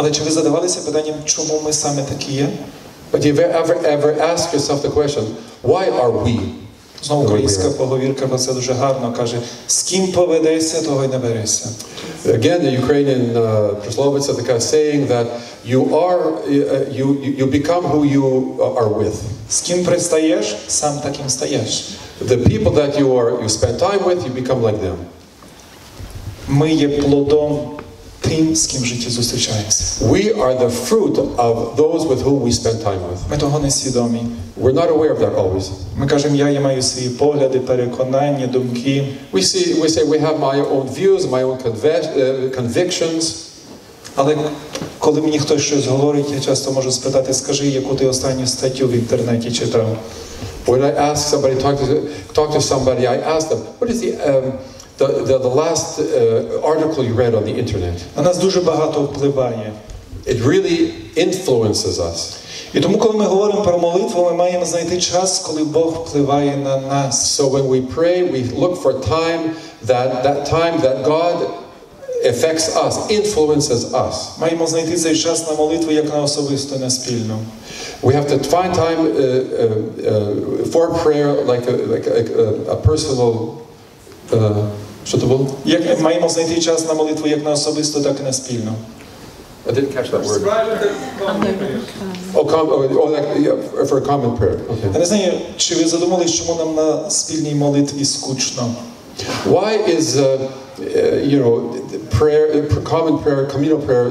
Але чи ви задавалися питанням, чому ми саме такі є? But do you ever, ever ask yourself the question, why are we? Знову українська поговірка про це дуже гарно каже, з ким поведешся, того й наберешся. Again, the Ukrainian Praslovica, the kind of saying that you are, you, you become who you are with. З ким пристаєш, сам таким стаєш. The people that you are, you spend time with, you become like them. Ми є плодом тим, з ким в житті зустрічаємося. We are the fruit of those with whom we spend time with. Ми того не свідомі. We're not aware of that always. Ми кажемо, я маю свої погляди, переконання, думки. We see, we say we have my own views, my own convictions. Але коли мені хтось щось говорить, я часто можу спитати, скажи, яку ти останню статтю в інтернеті читав. When I ask somebody, talk to talk to somebody, I ask them, what is the um, The, the, the last uh, article you read on the internet. На нас дуже багато впливає. It really influences us. І тому, коли ми говоримо про молитву, ми маємо знайти час, коли Бог впливає на нас. So when we pray, we look for time, that, that time that God affects us, influences us. Маємо знайти цей час на молитву, як на особисту, на спільну. We have to find time uh, uh, for prayer, like a, like a, a personal... Uh, Що то було? Як маємо знайти час на молитву як на особисто, так і на спільно. I didn't catch that word. Oh, com- oh, like, yeah, for a common prayer. Okay. Я не знаю, чи ви задумались, чому нам на спільній молитві скучно? Why is, uh, you know, prayer, common prayer, communal prayer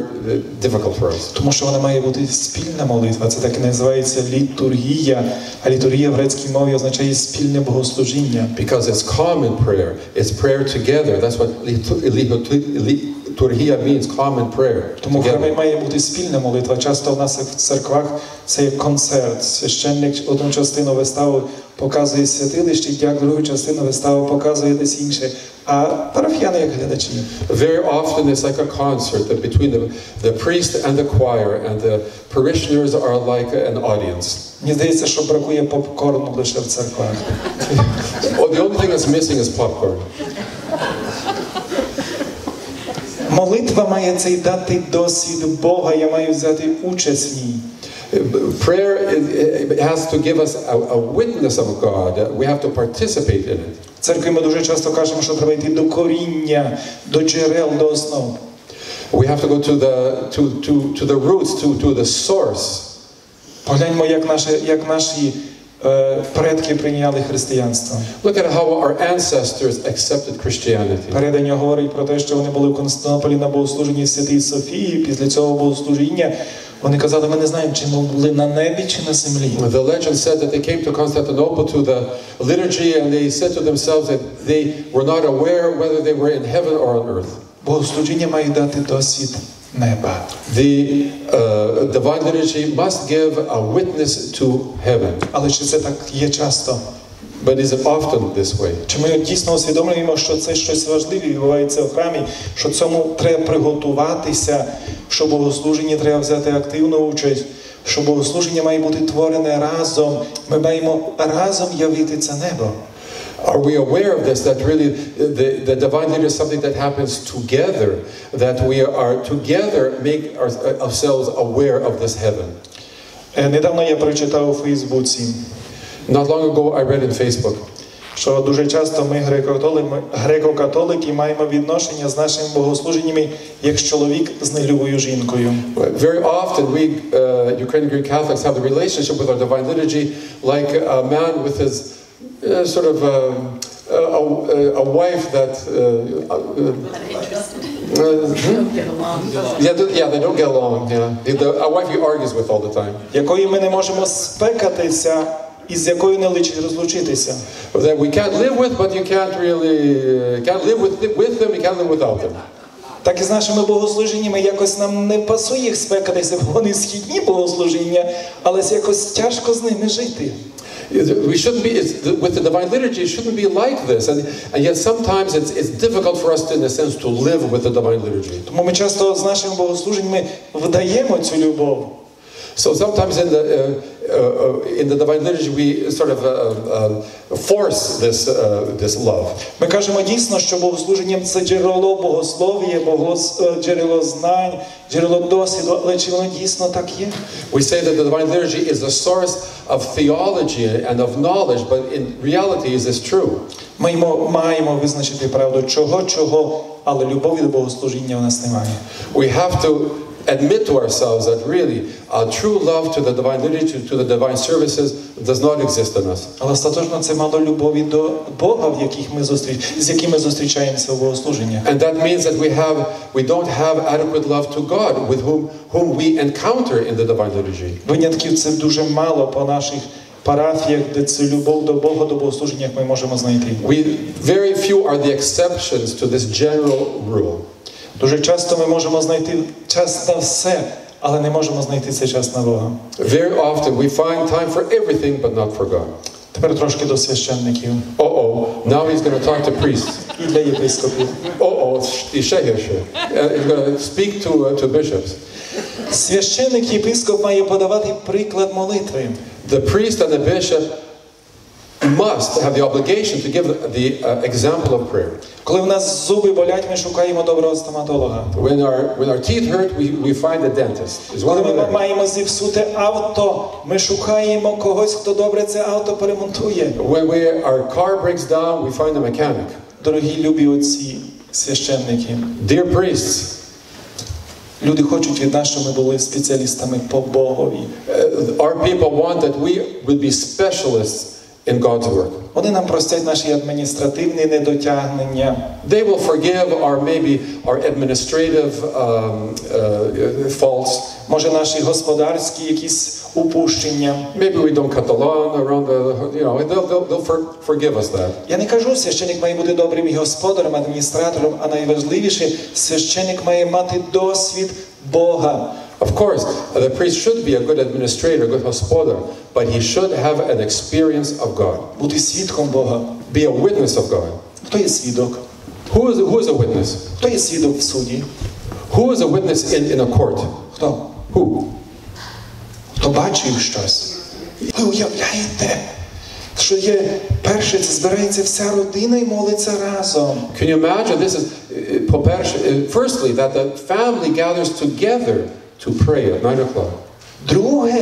difficult for us? Тому що вона має бути спільна молитва. Це так і називається літургія. А літургія в грецькій мові означає спільне богослужіння. Because it's common prayer. It's prayer together. That's what літургія means, common prayer. Тому храми має бути спільна молитва. Часто в нас в церквах це є концерт. Священник одну частину вистави показує святилище, як другу частину вистави показує десь інше. А парафіяни як глядачі. Very often it's like a concert that between the, the priest and the choir, and the parishioners are like an audience. Мені здається, що бракує попкорну лише в церквах. The only thing that's missing is popcorn. Молитва має цей дати досвід Бога, я маю взяти участь в ній. Prayer has to give us a witness of God. We have to participate in it. В церкві ми дуже часто кажемо, що треба йти до коріння, до джерел, до основ. We have to go to the to to to the roots, to to the source. Погляньмо, як наші як наші предки прийняли християнство. Look at how our ancestors accepted Christianity. Передання говорить про те, що вони були в Константинополі на богослужінні в Святій Софії, після цього богослужіння вони казали, ми не знаємо, чи ми були на небі, чи на землі. The legend said that they came to Constantinople to the liturgy and they said to themselves that they were not aware whether they were in heaven or on earth. Богослужіння має дати досвід неба. The uh, divine liturgy must give a witness to heaven. Але чи це так є часто? But is it often this way? Чи ми дійсно усвідомлюємо, що це щось важливе відбувається в храмі, що цьому треба приготуватися, що в богослуженні треба взяти активну участь, що богослуження має бути творене разом, ми маємо разом явити це небо. Are we aware of this, that really the, the divine liturgy is something that happens together, that we are together make our, ourselves aware of this heaven? Недавно я прочитав у Фейсбуці Not long ago I read in Facebook. Що дуже часто ми, греко-католики, маємо відношення з нашими богослужіннями як чоловік з нелюбою жінкою. Very often we uh, Ukrainian Greek Catholics have the relationship with our divine liturgy like a man with his uh, sort of uh, a, a wife that uh, uh, don't get along. Yeah, yeah, they don't get along. Yeah, a wife he argues with all the time. Якою ми не можемо спекатися. Із якою не личить розлучитися. That we can't live with, but you can't really can't live with with them, you can't live without them. Так і з нашими богослужіннями якось нам не пасує їх спекатися, бо вони східні богослужіння, але якось тяжко з ними жити. We shouldn't be with the divine liturgy, it shouldn't be like this, and, and yet sometimes it's it's difficult for us to, in a sense, to live with the divine liturgy. Тому ми часто з нашими богослужіннями вдаємо цю любов. So sometimes in the uh, uh, in the divine liturgy we sort of uh, uh, force this uh, this love. Ми кажемо дійсно, що богослужіння це джерело богослов'я, джерело знань, джерело досвіду, але чи воно дійсно так є? We say that the divine liturgy is the source of theology and of knowledge, but in reality is this true? Ми маємо визначити правду чого, чого, але любові до богослужіння у нас немає. We have to admit to ourselves that really our true love to the divine liturgy, to the divine services, does not exist in us. Але остаточно це мало любові до Бога, в яких ми зустріч, з яким ми зустрічаємося в богослужінні. And that means that we have, we don't have adequate love to God, with whom whom we encounter in the divine liturgy. Винятків це дуже мало по наших парафіях, де цю любов до Бога, до богослужіння ми можемо знайти. We very few are the exceptions to this general rule. Дуже часто ми можемо знайти час на все, але не можемо знайти цей час на Бога. Very often we find time for everything but not for God. Тепер трошки до священників. Oh-oh, now he's going to talk to priests. І для єпископів. Oh-oh, і ще гірше. He's going to speak to uh, to bishops. Священник, єпископ має подавати приклад молитви. The priest and the bishop must have the obligation to give the uh, example of prayer. Коли в нас зуби болять, ми шукаємо доброго стоматолога. When our when our teeth hurt, we we find a dentist. Коли ми маємо зіпсуте авто, ми шукаємо когось, хто добре це авто перемонтує. When we, our car breaks down, we find a mechanic. Дорогі любі отці, священники. Dear priests. Люди хочуть від нас, щоб ми були спеціалістами по Богові. Our people want that we would be specialists in God's work. Вони нам простять наші адміністративні недотягнення. They will forgive our maybe our administrative um, uh, faults. Може наші господарські якісь упущення. Maybe we don't cut the lawn around the, you know, they'll, they'll, they'll forgive us that. Я не кажу, священик має бути добрим і господарем, адміністратором, а найважливіше, священик має мати досвід Бога. Of course, the priest should be a good administrator, a good hospodar, but he should have an experience of God. Бути свідком Бога. Be a witness of God. Хто є свідок? Who is, who is a witness? Хто є свідок в суді? Who is a witness in, in a court? Хто? Who? Хто бачив щось? Ви уявляєте, що є перше, це збирається вся родина і молиться разом. Can you imagine this is, по-перше, firstly, that the family gathers together to pray at nine o'clock. Друге.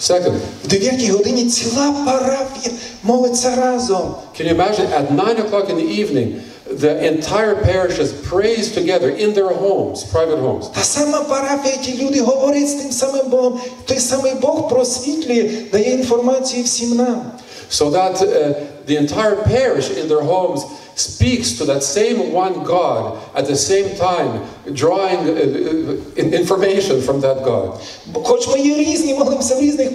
Second. В дев'ятій годині ціла парафія молиться разом. Can you imagine at nine o'clock in the evening the entire parishes prays together in their homes, private homes. Та сама парафія, ті люди говорять з тим самим Богом, той самий Бог просвітлює, дає інформацію всім нам. So that uh, the entire parish in their homes speaks to that same one God at the same time, drawing uh, information from that God. Хоч ми є різні, молимося в різних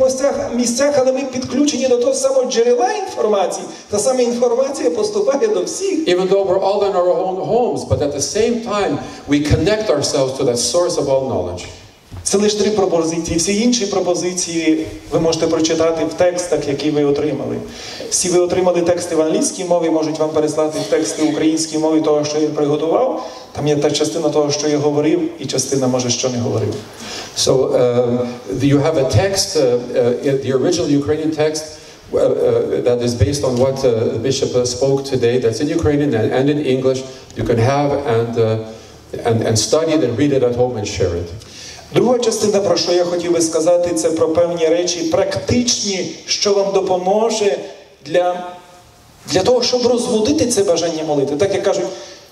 місцях, але ми підключені до того самого джерела інформації. Та сама інформація поступає до всіх. Even though we're all in our own homes, but at the same time we connect ourselves to that source of all knowledge. Це лише три пропозиції. Всі інші пропозиції ви можете прочитати в текстах, які ви отримали. Всі ви отримали тексти в англійській мові, можуть вам переслати тексти в українській мові того, що я приготував. Там є та частина того, що я говорив, і частина, може, що не говорив. So, um, you have a text, uh, uh, the original Ukrainian text, uh, uh, that is based on what uh, the bishop spoke today, that's in Ukrainian and in English. You can have and, uh, and, and study it and read it at home and share it. Друга частина, про що я хотів би сказати, це про певні речі практичні, що вам допоможе для, для того, щоб розбудити це бажання молити. Так як кажуть,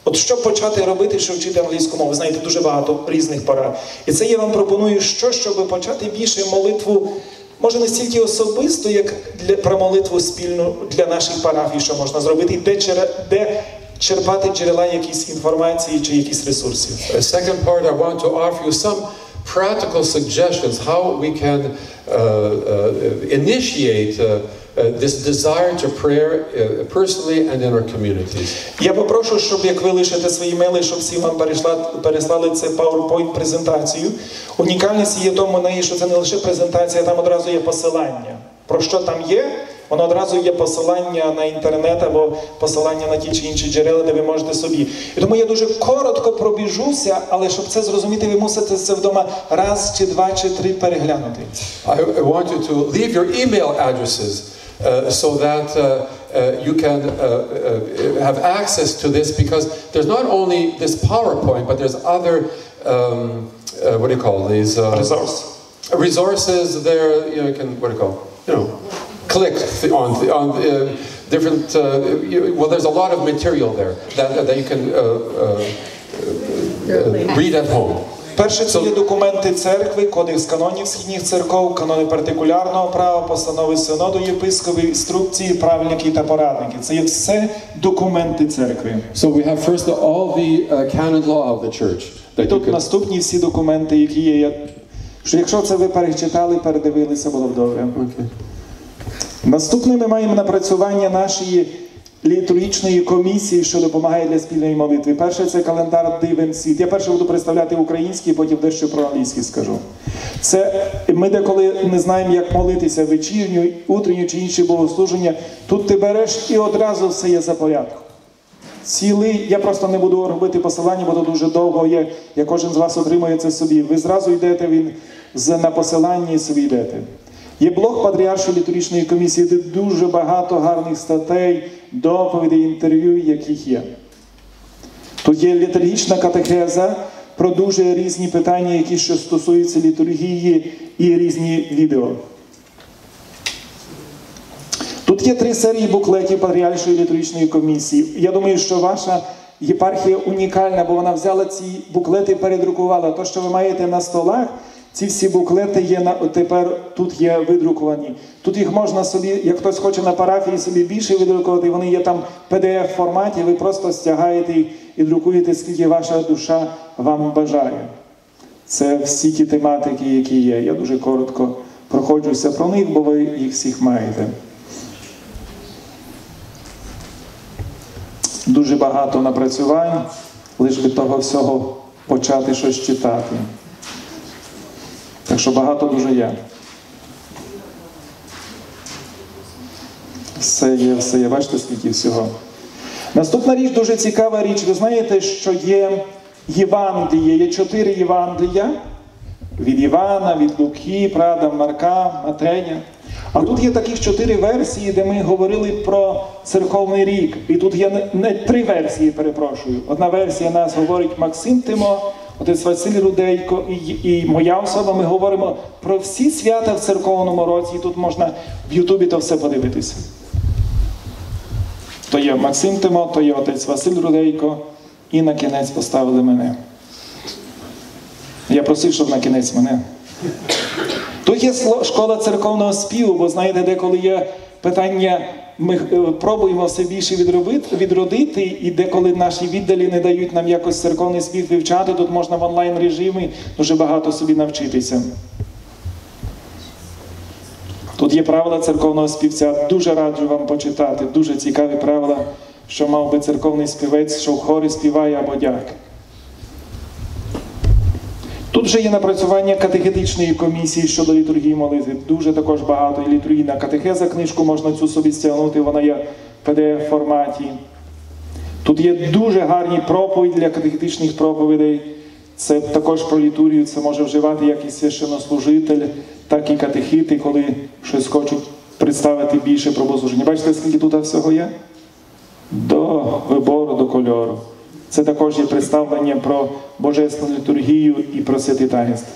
от що почати робити, щоб вчити англійську мову? Ви знаєте, дуже багато різних порад. І це я вам пропоную, що, щоб почати більше молитву, може не стільки особисто, як для, про молитву спільну для наших парафій, що можна зробити, і де, де черпати джерела якісь інформації чи якісь ресурси. The second part, I want to offer you some practical suggestions how we can uh, uh, initiate uh, Uh, this desire to prayer uh, personally and in our communities. Я попрошу, щоб як ви лишите свої мейли, щоб всі вам переслали це PowerPoint-презентацію. Унікальність є тому, неї, що це не лише презентація, там одразу є посилання. Про що там є? Воно одразу є посилання на інтернет або посилання на ті чи інші джерела, де ви можете собі. І тому я дуже коротко пробіжуся, але щоб це зрозуміти, ви мусите це вдома раз, чи два, чи три переглянути. I want you to leave your email addresses. Uh, so that uh, uh, you can uh, uh, have access to this, because there's not only this PowerPoint, but there's other um, uh, what do you call these uh, resources? Resources there, you know, you can what do you call you know, click on on uh, different. Uh, you, well, there's a lot of material there that that you can uh, uh, uh, read at home. Перше, це є документи церкви, кодекс канонів східних церков, канони партикулярного права, постанови синоду єпископів, інструкції, правильники та порадники. Це є все документи церкви. So we have first all the uh, canon law of the church. І тут наступні всі документи, які є. Що якщо це ви перечитали, передивилися, було б добре. Okay. Наступне ми маємо напрацювання нашої літургічної комісії, що допомагає для спільної молитви. Перше – це календар «Дивен світ». Я перше буду представляти український, потім дещо про англійський скажу. Це ми деколи не знаємо, як молитися, вечірню, утренню чи інші богослуження. Тут ти береш і одразу все є за порядком. Цілий, я просто не буду робити посилання, бо то дуже довго є, я кожен з вас отримує це собі. Ви зразу йдете він на посилання і собі йдете. Є блог Патріаршої літургічної комісії, де дуже багато гарних статей, доповідей, інтерв'ю, яких є. Тут є літургічна катехеза, про дуже різні питання, які що стосуються літургії і різні відео. Тут є три серії буклетів Патріаршої літургічної комісії. Я думаю, що ваша єпархія унікальна, бо вона взяла ці буклети і передрукувала. Те, що ви маєте на столах, ці всі буклети є на тепер тут є видрукувані. Тут їх можна собі, як хтось хоче на парафії собі більше видрукувати, вони є там в пі ді еф форматі, ви просто стягаєте і друкуєте, скільки ваша душа вам бажає. Це всі ті тематики, які є. Я дуже коротко проходжуся про них, бо ви їх всіх маєте. Дуже багато напрацювань, лиш би того всього почати щось читати. Так що багато дуже є. Все є, все є. Бачите, скільки всього. Наступна річ, дуже цікава річ. Ви знаєте, що є Євангелія, є чотири Євангелія. Від Івана, від Луки, Прада, Марка, Матея. А тут є таких чотири версії, де ми говорили про церковний рік. І тут є не, не, три версії, перепрошую. Одна версія нас говорить Максим Тимо, отець Василь Рудейко і, і моя особа. Ми говоримо про всі свята в церковному році. І тут можна в Ютубі то все подивитися. То є Максим Тимо, то є отець Василь Рудейко. І на кінець поставили мене. Я просив, щоб на кінець мене. Тут є школа церковного співу, бо знаєте, деколи є питання, ми пробуємо все більше відробити, відродити, і деколи наші віддалі не дають нам якось церковний спів вивчати, тут можна в онлайн режимі дуже багато собі навчитися. Тут є правила церковного співця, дуже раджу вам почитати, дуже цікаві правила, що мав би церковний співець, що в хорі співає або дяк. Тут же є напрацювання катехетичної комісії щодо літургії молитви. Дуже також багато і літургійна катехеза, книжку можна цю собі стягнути, вона є в пі ді еф-форматі. Тут є дуже гарні проповіді для катехетичних проповідей. Це також про літургію, це може вживати як і священнослужитель, так і катехити, коли щось хочуть представити більше про богослужіння. Бачите, скільки тут всього є? До вибору, до кольору. Це також є представлення про божественну літургію і про святі таїнства.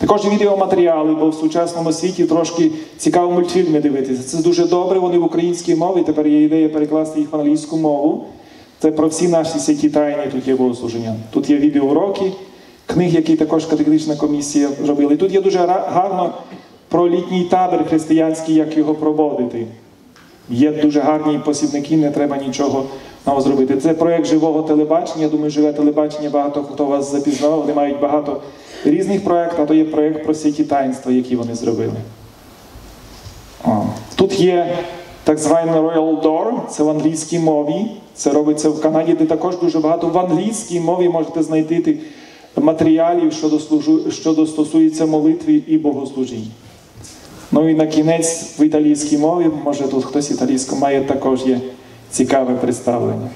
Також відеоматеріали, бо в сучасному світі трошки цікаво мультфільми дивитися. Це дуже добре, вони в українській мові, тепер є ідея перекласти їх в англійську мову. Це про всі наші святі тайні, тут є богослуження. Тут є відеоуроки, книги, які також катехетична комісія робила. І тут є дуже гарно про літній табір християнський, як його проводити. Є дуже гарні посібники, не треба нічого нам зробити. Це проєкт живого телебачення, я думаю, живе телебачення, багато хто вас запізнавав, вони мають багато різних проєктів, а то є проєкт про святі таїнства, які вони зробили. Тут є так званий Royal Door, це в англійській мові, це робиться в Канаді, де також дуже багато в англійській мові можете знайти матеріалів, що стосується молитви і богослужінь. Ну і на кінець в італійській мові, може тут хтось італійську має, також є цікаве представлення.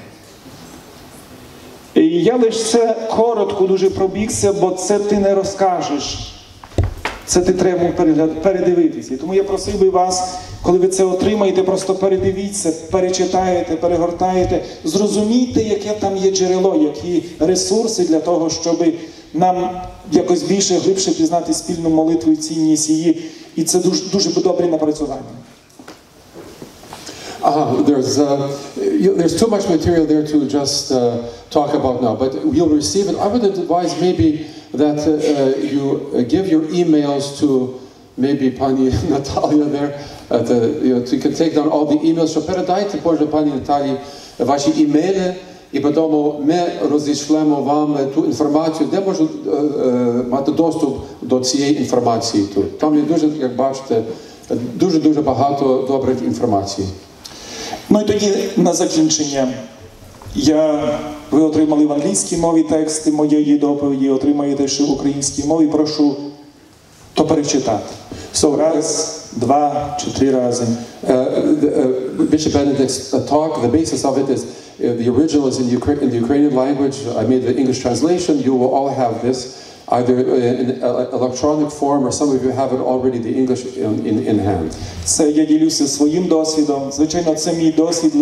І я лише коротко дуже пробігся, бо це ти не розкажеш. Це ти треба передивитися. І тому я просив би вас, коли ви це отримаєте, просто передивіться, перечитаєте, перегортаєте, зрозумійте, яке там є джерело, які ресурси для того, щоб нам якось більше, глибше пізнати спільну молитву і цінність її. І це дуже добре напрацювання. Uh, there's, uh, you, there's too much material there to just uh, talk about now, but you'll receive it. I would advise maybe that uh, you uh, give your emails to maybe Pani Natalia there. At the, you, know, you can take down all the emails. So передайте, Боже, Пані Наталі, ваші імейли, і потім ми розійшлемо вам ту інформацію, де можуть мати доступ до цієї інформації. Там є дуже, як бачите, дуже-дуже багато добрих інформацій. Ну і тоді, на закінчення, я, ви отримали в англійській мові тексти моєї доповіді, отримаєте ще в українській мові, прошу то перечитати. So, раз, два, чотири рази. Bishop Benedict's talk, the basis of it is, the original is in the Ukrainian language, I made the English translation, you will all have this, either in electronic form, or some of you have it already, the English in hand. Це я ділюся своїм досвідом. Звичайно, це мій досвід,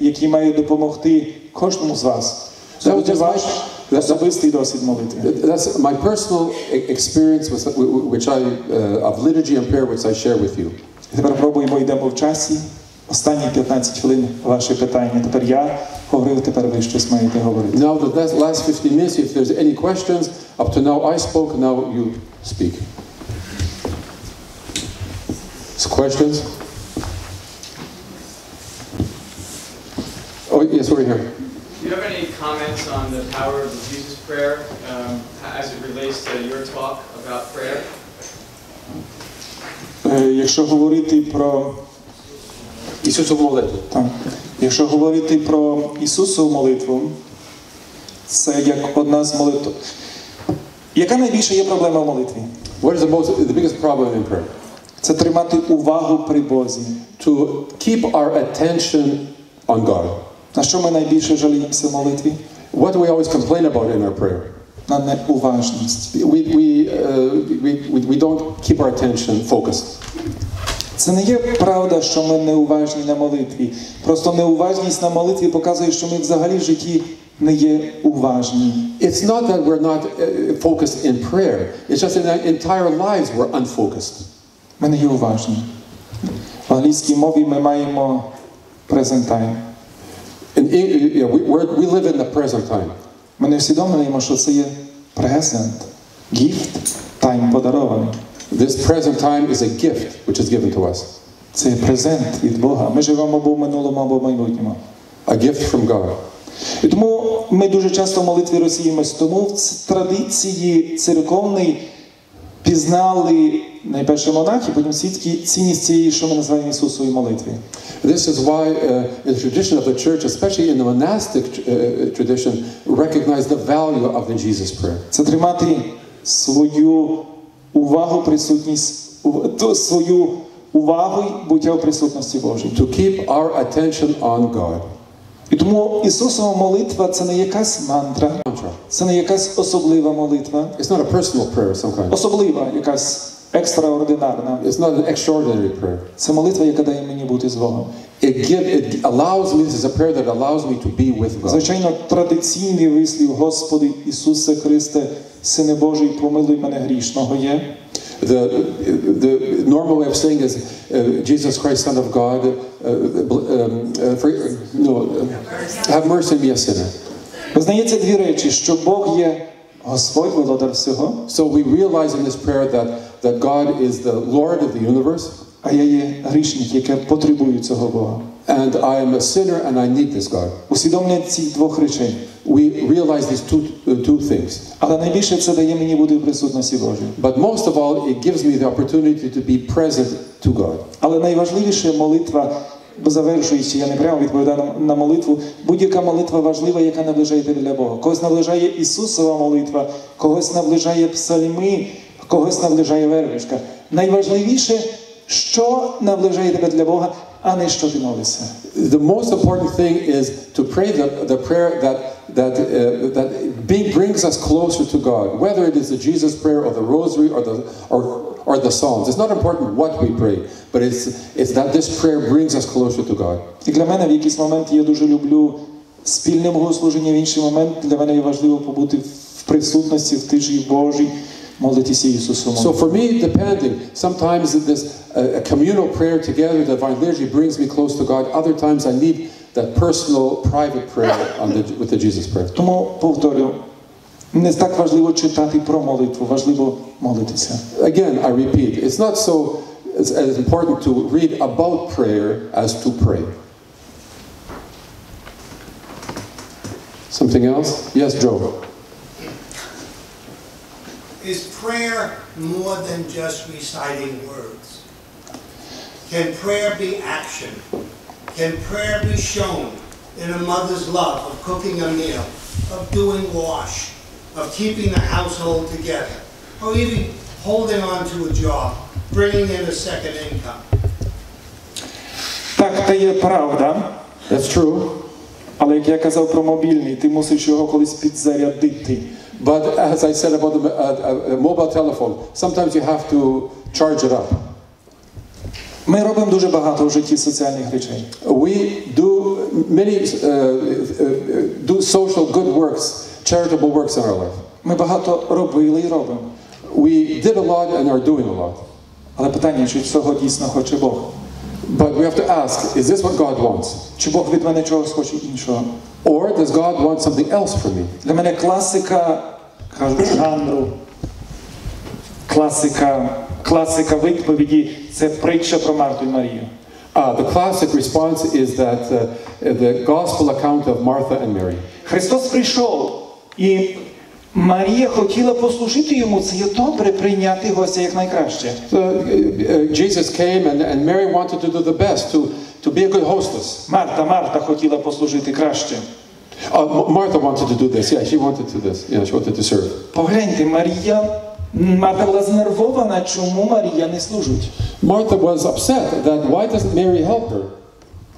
який має допомогти кожному з вас. Це буде ваш особистий досвід молитви. That's my personal experience of liturgy and prayer, which I share with you. Тепер пробуємо, йдемо в часі. Останні п'ятнадцять хвилин ваші питання. Тепер я говорив, тепер ви щось маєте говорити. Now the last fifteen minutes, if there's any questions, up to now I spoke, now you speak. Questions? Oh, yes, we're here. Do you have any comments on the power of the Jesus prayer um, as it relates to your talk about prayer? Якщо говорити про Ісусову молитву. Так. Якщо говорити про Ісусову молитву, це як одна з молитв. Яка найбільша є проблема в молитві? What is the most, the biggest problem in prayer? Це тримати увагу при Бозі. To keep our attention on God. На що ми найбільше жаліємося в молитві? What do we always complain about in our prayer? На неуважність. We, we, uh, we, we don't keep our attention focused. Це не є правда, що ми неуважні на молитві. Просто неуважність на молитві показує, що ми взагалі в житті не є уважні. It's not that we're not focused in prayer. It's just in our entire lives we're unfocused. Ми не є уважні. В англійській мові ми маємо present time. In, yeah, we, we live in the present time. Ми не усвідомлюємо, що це є present, gift, time подарований. This present time is a gift which is given to us. Це презент від Бога. Ми живемо або в минулому, або в майбутньому. A gift from God. І тому ми дуже часто в молитві розсіємося. Тому в традиції церковній пізнали найперше монахи, потім свідки цінність цієї, що ми називаємо Ісусової молитви. This is why uh, the tradition of the church, especially in the monastic uh, tradition, recognized the value of the Jesus prayer. Це тримати свою увагу, присутність, свою увагу і буття у присутності Божій. To keep our attention on God. І тому Ісусова молитва – це не якась мантра, це не якась особлива молитва. It's not a personal prayer of some kind. Особлива, якась екстраординарна. It's not an extraordinary prayer. Це молитва, яка дає мені бути з Богом. It gives, it allows me, this is a prayer that allows me to be with God. Звичайно, традиційний вислів: Господи Ісусе Христе, Сине Божий, помилуй мене грішного є. The, the normal way of saying is, uh, Jesus Christ, Son of God, uh, um, uh, for, uh, no, uh, have mercy on me, a sinner. Визнається дві речі, що Бог є Господь, володар всього. So we realize in this prayer that, that God is the Lord of the universe. А я є грішник, який потребує цього Бога. And I am a sinner and I need this God. Усвідомлення цих двох речей. We realize these two, two things. Але найбільше це дає мені бути в присутності Божій. But most of all, it gives me the opportunity to be present to God. Але найважливіше молитва, завершуючи, я не прямо відповідаю на молитву, будь-яка молитва важлива, яка наближає тебе для Бога. Когось наближає Ісусова молитва, когось наближає псалми, когось наближає вервишка. Найважливіше, що наближає тебе для Бога, а не що ти молишся. The most important thing is to pray the, the prayer that that uh, that brings us closer to God, whether it is the Jesus prayer or the Rosary or the or or the Psalms. It's not important what we pray, but it's it's that this prayer brings us closer to God. І для мене в якийсь момент я дуже люблю спільне богослужіння, в інший момент для мене важливо побути в присутності, в тиші Божій, молитися Ісусу. So for me, depending, sometimes this uh, a communal prayer together, the Divine Liturgy brings me close to God. Other times I need that personal, private prayer on the, with the Jesus prayer. Тому повторю, не так важливо читати про молитву, важливо молитися. Again, I repeat, it's not so it's as important to read about prayer as to pray. Something else? Yes, Joe. Is prayer more than just reciting words? Can prayer be action? Can prayer be shown in a mother's love of cooking a meal, of doing wash, of keeping the household together, or even holding on to a job, bringing in a second income? Так, це є правда. That's true. Але як я казав про мобільний, ти мусиш його колись підзарядити. But as I said about the uh, uh, mobile telephone, sometimes you have to charge it up. Ми робимо дуже багато в житті соціальних речей. We do many uh, do social good works, charitable works in our life. Ми багато робили і робимо. We did a lot and are doing a lot. Але питання, чи цього дійсно хоче Бог? But we have to ask, is this what God wants? Чи Бог від мене чогось хоче іншого? Or does God want something else from me? Для мене класика, кажуть, жанру, класика Класика відповіді – це притча про Марту і Марію. Ah, the classic response is that uh, the gospel account of Martha and Mary. Христос прийшов, і Марія хотіла послужити йому, це є добре прийняти гостя як найкраще. So, uh, Jesus came and, and Mary wanted to do the best, to, to be a good hostess. Марта, Марта хотіла послужити краще. Uh, Martha wanted to do this, yeah, she wanted to this, yeah, she wanted to serve. Погляньте, Марія... Марта була знервована, чому Марія не служить. Martha was upset that why doesn't Mary help her?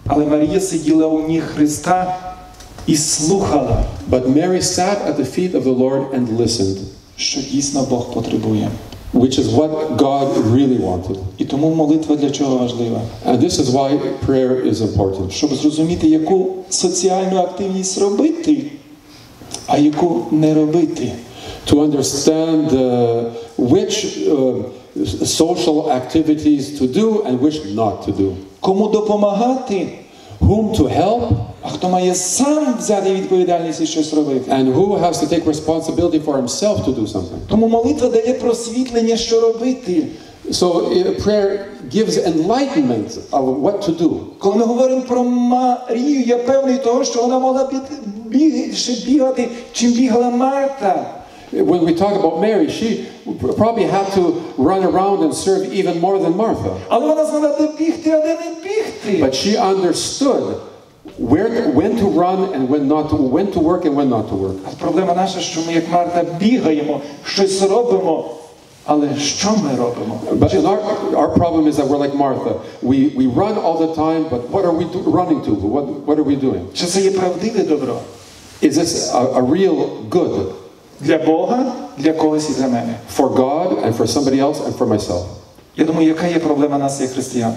Але Марія сиділа у ніг Христа і слухала. But Mary sat at the feet of the Lord and listened. Що дійсно Бог потребує. Which is what God really wanted. І тому молитва для чого важлива? And this is why prayer is important. Щоб зрозуміти, яку соціальну активність робити, а яку не робити. To understand uh, which uh, social activities to do and which not to do. Кому допомагати? Whom to help? А хто має сам взяти відповідальність і щось робити? And who has to take responsibility for himself to do something. Тому молитва дає просвітлення, що робити. So uh, prayer gives enlightenment of what to do. Коли ми говоримо про Марію, я певний того, що вона могла більше бігати, чим бігала Марта. When we talk about Mary, she probably had to run around and serve even more than Martha. But she understood where to, when to run and when not to, when to work and when not to work. But our, our problem is that we're like Martha. We, we run all the time, but what are we do, running to? What, what are we doing? Is this a, a real good? Для Бога, для когось і для мене. For God and for somebody else and for myself. Я думаю, яка є проблема нас як християн?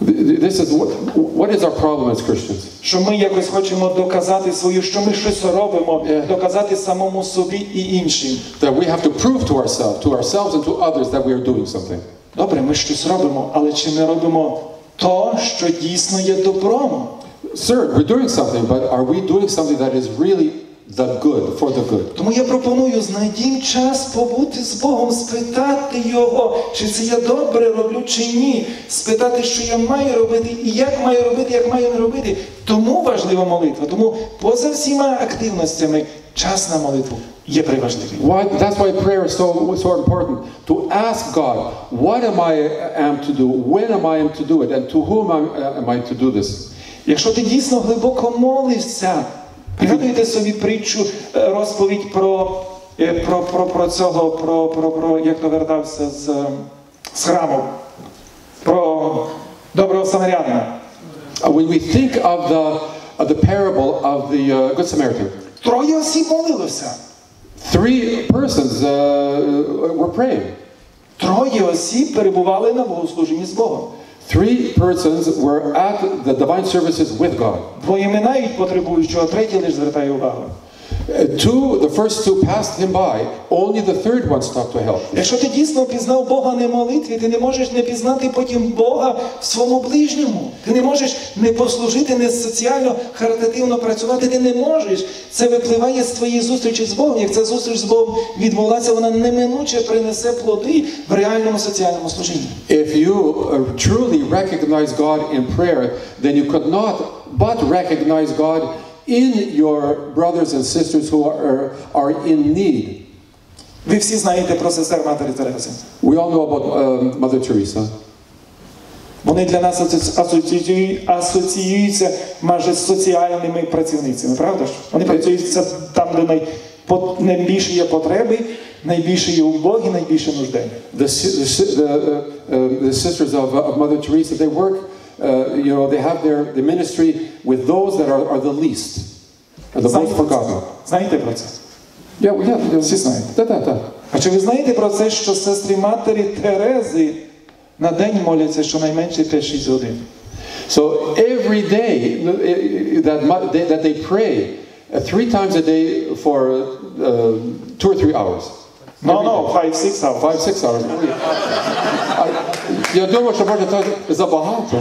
This is what, what is our problem as Christians? Що ми якось хочемо доказати свою, що ми щось робимо, доказати самому собі і іншим. That we have to prove to ourselves, to ourselves and to others that we are doing something. Добре, ми щось робимо, але чи ми робимо то, що дійсно є добром? Sir, we're doing something, but are we doing something that is really the good, for the good? Тому я пропоную, знайдіть час побути з Богом, спитати Його, чи це я добре роблю, чи ні. Спитати, що я маю робити, і як маю робити, як маю не робити. Тому важлива молитва. Тому поза всіма активностями час на молитву є приважливий. That's why prayer is so, so important. To ask God, what am I am to do, when am I am to do it, and to whom am I to do this? Якщо ти дійсно глибоко молився, пригадуйте собі притчу, розповідь про, про, про, про цього, про, про, про, як повертався з, з храму, про доброго самарянина. When we think of the, of the parable of the uh, Good Samaritan, троє осіб молилося. Three persons uh, were praying. Троє осіб перебували на богослужінні з Богом. Three persons were at the divine services with God. Двоє минають потребуючого, третій лише звертає увагу. Two, the first two passed him by. Only the third one stopped to help. Якщо ти дійсно пізнав Бога на молитві, ти не можеш не пізнати потім Бога в своєму ближньому. Ти не можеш не послужити, не соціально, харитативно працювати. Ти не можеш. Це випливає з твоєї зустрічі з Богом. Як ця зустріч з Богом відбулася, вона неминуче принесе плоди в реальному соціальному служінні. If you truly recognize God in prayer, then you could not but recognize God in your brothers and sisters who are, are in need. Ви всі знаєте про сестер Матері Тереси. We all know about um, Mother Teresa. Вони для нас асоціюються майже з соціальними працівницями, правда ж? Вони працюються там, де найбільше є потреби, найбільше є убогі, найбільше нуждень. The, the, uh, uh, the sisters of, of Mother Teresa, they work Uh, you know, they have their the ministry with those that are, are the least, are the most forgotten. Знаєте про це? Я, я, всі знають. Так, так, так. А чи ви знаєте про це, що сестри Матері Терези на день моляться щонайменше п'ять-шість годин? So every day that that they pray uh, three times a day for uh, two or three hours. No, no, five-six hours. Five-six hours. Я думаю, що може це забагато.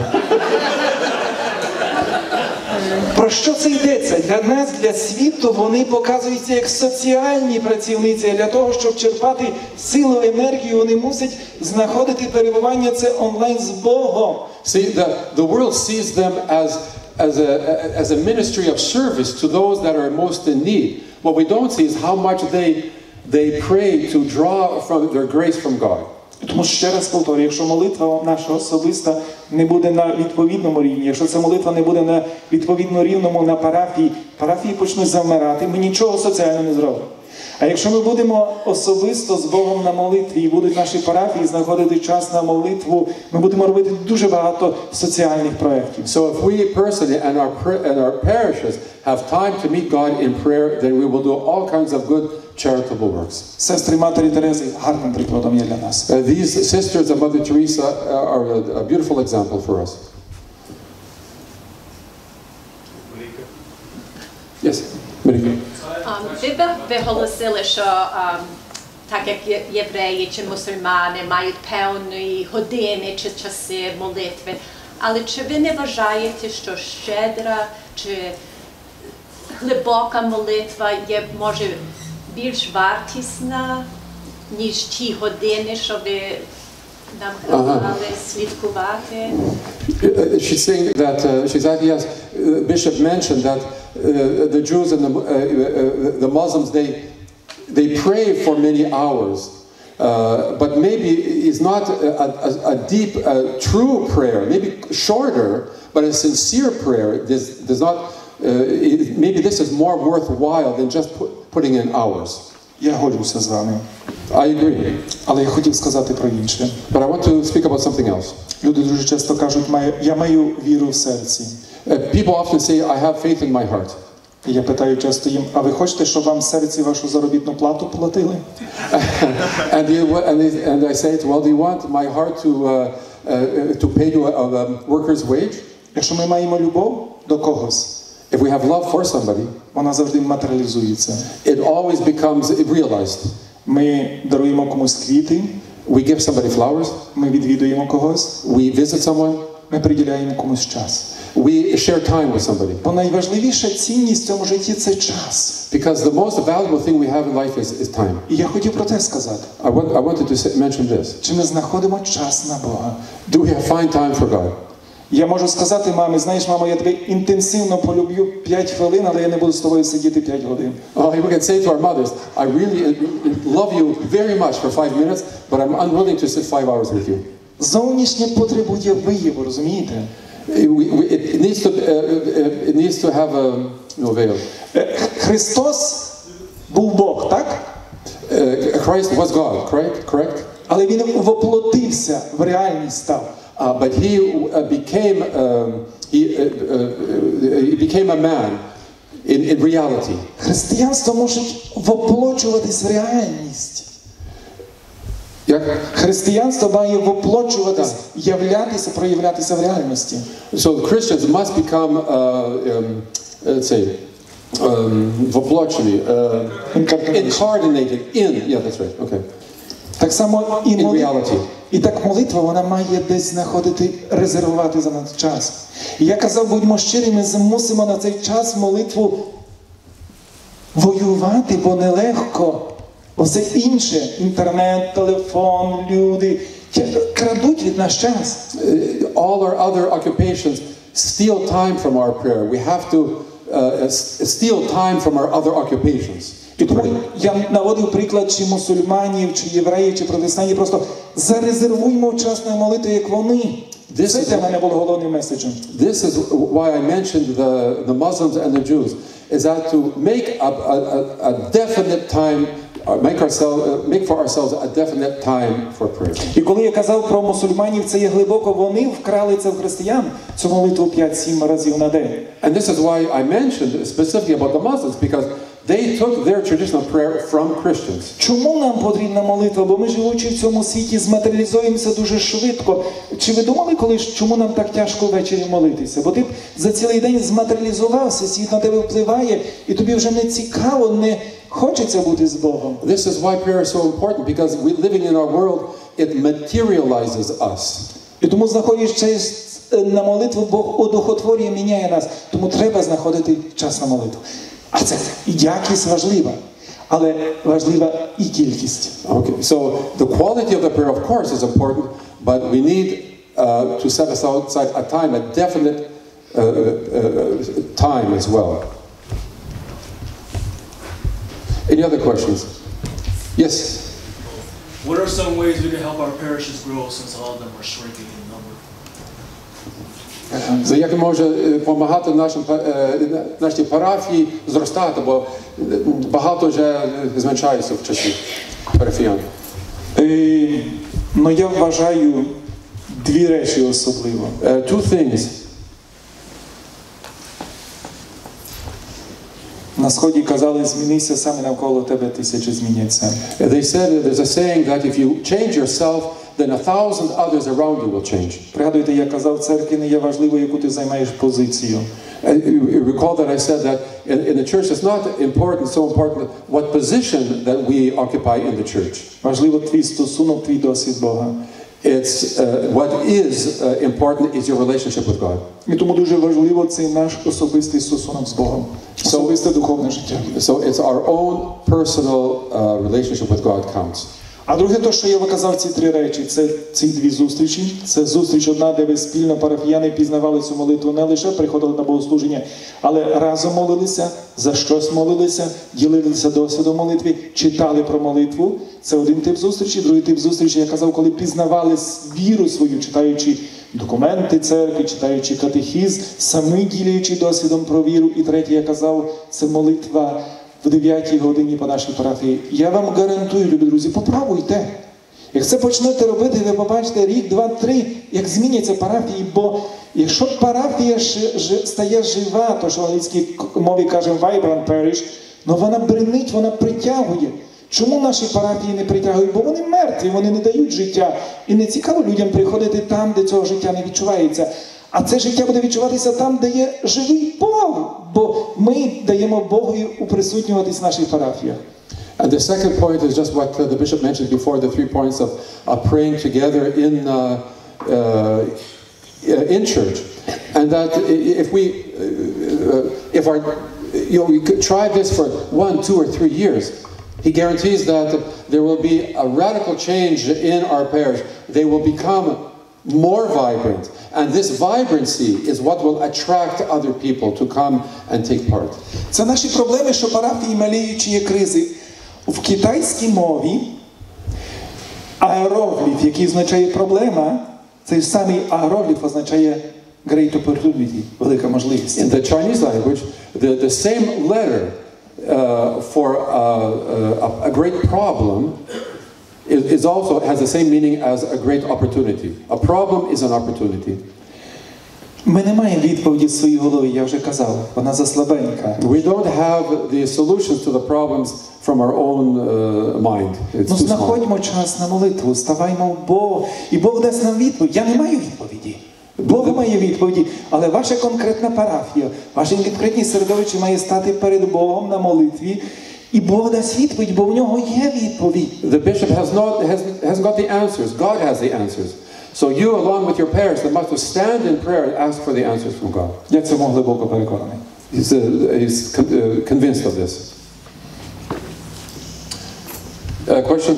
Про що це йдеться? Для нас, для світу, вони показуються як соціальні працівниці. Для того, щоб черпати силу, енергію, вони мусять знаходити перебування це онлайн з Богом. See, the, the world sees them as, as, a, as a ministry of service to those that are most in need. What we don't see is how much they, they pray to draw from their grace from God. Тому ще раз повторюю, якщо молитва наша особиста не буде на відповідному рівні, якщо ця молитва не буде на відповідно рівному на парафії, парафії почнуть замирати, ми нічого соціально не зробимо. А якщо ми будемо особисто з Богом на молитві, і будуть наші парафії знаходити час на молитву, ми будемо робити дуже багато соціальних проєктів. So if we personally and our, and our parishes have time to meet God in prayer, then we will do all kinds of good charitable works. Сестри Матері Терези гарним прикладом є для нас. Uh, these sisters of Mother Teresa are a, a beautiful example for us. Yes, Маріка. Ви б виголосили, що так як євреї чи мусульмани мають певні години чи часи молитви, але чи ви не вважаєте, що щедра чи глибока молитва є, може, більш вартісна, ніж ті години, що ви нам казали слідкувати? She's saying that, uh, she's asking, yes, Bishop mentioned that Uh, the Jews and the, uh, uh, the Muslims, they they pray for many hours, uh, but maybe it's not a, a, a deep, a true prayer. Maybe shorter, but a sincere prayer. This does not. Uh, it, maybe this is more worthwhile than just put, putting in hours. Я погоджуюся з вами. I agree. Але я хотів сказати про інше. But I want to speak about something else. Люди дуже часто кажуть, я маю віру в серці. People often say, I have faith in my heart. Я питаю часто їм, а ви хочете, щоб вам в серці вашу заробітну плату платили? And I say, well, do you want my heart to to pay you a, a worker's wage, якщо ми маємо любов до когось, if we have love for somebody, вона завжди матеріалізується. It always becomes realized. Ми даруємо комусь квіти, we give somebody flowers, ми відвідуємо когось, we visit someone, ми приділяємо комусь час. We share time with somebody. Бо найважливіша цінність в цьому житті – це час. Because the most valuable thing we have in life is, is time. І я хотів про те сказати. I, want, I wanted to say, mention this. Чи ми знаходимо час на Бога? Do we have find time for God? Я можу сказати мамі, знаєш, мамо, я тебе інтенсивно полюблю п'ять хвилин, але я не буду з тобою сидіти п'ять годин. Oh, we can say to our mothers, I really love you very much for five minutes, but I'm unwilling to sit five hours with you. Зовнішнє потребує вияву, розумієте? It needs to, it needs to have a no veil. Христос був Бог, так? Christ was God, correct? Correct? Але він воплотився, в реальність став. Uh, but he uh, became um, he, uh, uh, he became a man in, in reality. Християнство може воплочуватись в реальність. Як християнство має воплочуватись, являтися, проявлятися в реальності. So the Christians must become uh, um, let's say um, воплочені, uh, incarnated in. Yeah, that's right. Okay. Так само і молитва. І так молитва, вона має десь знаходити, резервувати за нас час. І я казав, будьмо щирі, ми змусимо на цей час молитву воювати, бо нелегко. Усе інше, інтернет, телефон, люди, крадуть від нас час. All our other occupations steal time from our prayer. We have to uh, steal time from our other occupations. Я наводив приклад, чи мусульманів, чи євреїв, чи протестантів, просто зарезервуймо час на молитву, як вони. Це для мене було головним меседжем. This is why I mentioned the, the Muslims and the Jews, is that to make a, a, a definite time, make, ourselves, make for ourselves a definite time for prayer. І коли я казав про мусульманів, це є глибоко, вони вкрали це в християн, цю молитву п'ять-сім разів на день. And this is why I mentioned specifically about the Muslims, because they took their traditional prayer from Christians. Чому нам потрібна молитва? Бо ми, живучи в цьому світі, зматеріалізуємося дуже швидко. Чи ви думали колись, чому нам так тяжко ввечері молитися? Бо ти за цілий день зматеріалізувався, світ на тебе впливає, і тобі вже не цікаво, не хочеться бути з Богом. This is why prayer is so important, because we living in our world, it materializes us. І тому знаходиш час на молитву, Бог одухотворює, міняє нас. Тому треба знаходити час на молитву. А це і якість важлива, але важлива і кількість. Okay, so the quality of the prayer of course is important, but we need uh, to set aside a time, a definite uh, uh, time as well. Any other questions? Yes? What are some ways we can help our parishes grow since all of them are shrinking in number? За як може допомагати нашим нашій парафії зростати, бо багато вже зменшається в часі парафіян. Ну я вважаю дві речі особливо. Uh, two things. На сході казали, змінися саме навколо тебе, тисячі зміняться. They said that there's a saying that if you change yourself, then a thousand others around you will change. Пригадуйте, я казав, церкві не є важливо, яку ти займаєш позицію. Recall that I said that in the church it's not important, so important what position that we occupy in the church. Важливо твій стосунок, твій досвід Бога. It's uh, what is uh, important is your relationship with God. І тому дуже важливо цей наш особистий стосунок з Богом. Особисте духовне життя. So it's our own personal uh, relationship with God counts. А друге, то, що я виказав ці три речі, це ці дві зустрічі. Це зустріч одна, де ви спільно парафіяни пізнавали цю молитву, не лише приходили на богослужіння, але разом молилися, за щось молилися, ділилися досвідом молитви, читали про молитву. Це один тип зустрічі. Другий тип зустрічі, я казав, коли пізнавали віру свою, читаючи документи церкви, читаючи катехіз, самі ділячи досвідом про віру. І третє, я казав, це молитва в дев'ятій годині по нашій парафії. Я вам гарантую, любі друзі, попробуйте. Як це почнете робити, ви побачите рік, два, три, як зміняться парафії, бо якщо парафія ж, ж, стає жива, то що в англійській мові кажемо vibrant parish, ну вона бринить, вона притягує. Чому наші парафії не притягують? Бо вони мертві, вони не дають життя. І не цікаво людям приходити там, де цього життя не відчувається. А це життя буде відчуватися там, де є живий Бог. Бо ми даємо Богу уприсутнюватись в наших парафіях. And the second point is just what the bishop mentioned before, the three points of uh, praying together in, uh, uh, in church. And that if we, uh, if our, you know, we could try this for one, two or three years, he guarantees that there will be a radical change in our parish. They will become more vibrant. And this vibrancy is what will attract other people to come and take part. Це наші проблеми, що парафії маліють, є кризи. В китайській мові аерогліф, який означає проблема, цей самий аерогліф означає great opportunity, велика можливість. In the Chinese language, the, the same letter Uh, for uh, uh, a great problem is, is also has the same meaning as a great opportunity. A problem is an opportunity. Ми не маємо відповіді в своїй голові, я вже казав, вона заслабенька. We don't have the solutions to the problems from our own uh, mind. It's ну, знаходьмо час на молитву, ставаймо в Бог, і Бог дасть нам відповідь. Я не маю відповіді. Бог має відповіді, але ваша конкретна парафія, ваше конкретні середовище має стати перед Богом на молитві, і Бог дасть відповідь, бо в нього є відповідь. The bishop has not has has got the answers. God has the answers. So you, along with your parents, must stand in prayer and ask for the answers from God. Я це глибоко переконаний. He's uh, he's convinced of this. Uh, question.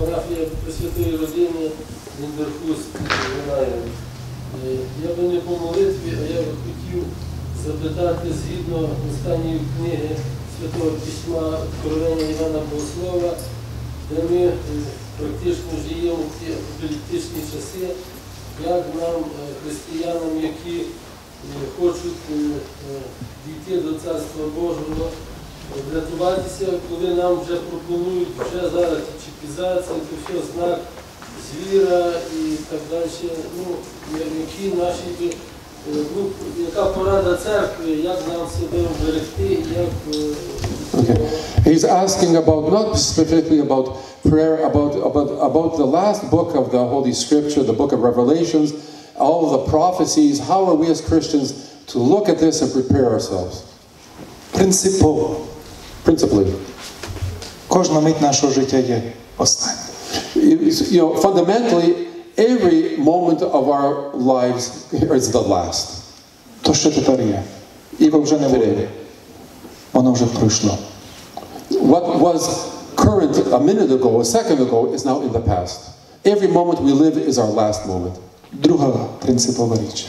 Парафія Пресвятої Родини Ліндерхуст, я би не по молитві, а я би хотів запитати згідно останньої книги Святого Письма Откровення Івана Богослова, де ми практично живемо в ці апокаліптичні часи, як нам, християнам, які хочуть дійти до Царства Божого, врятуватися, коли нам вже пропонують вже зараз чіпізацію, то все знак звіра і так далі. Ну, які наші, ну, яка порада церкви, як нам себе вберегти, як... Okay. He's asking about, not specifically about prayer, about, about, about the last book of the Holy Scripture, the book of Revelations, all the prophecies, how are we as Christians to look at this and prepare ourselves? Принципово. Principally. Кожна мить нашого життя є остання. You know, fundamentally, every moment of our lives is the last. То, що тепер є. Ібо вже не було. Воно вже пройшло. What was current a minute ago, a second ago, is now in the past. Every moment we live is our last moment. Друга принципова річ.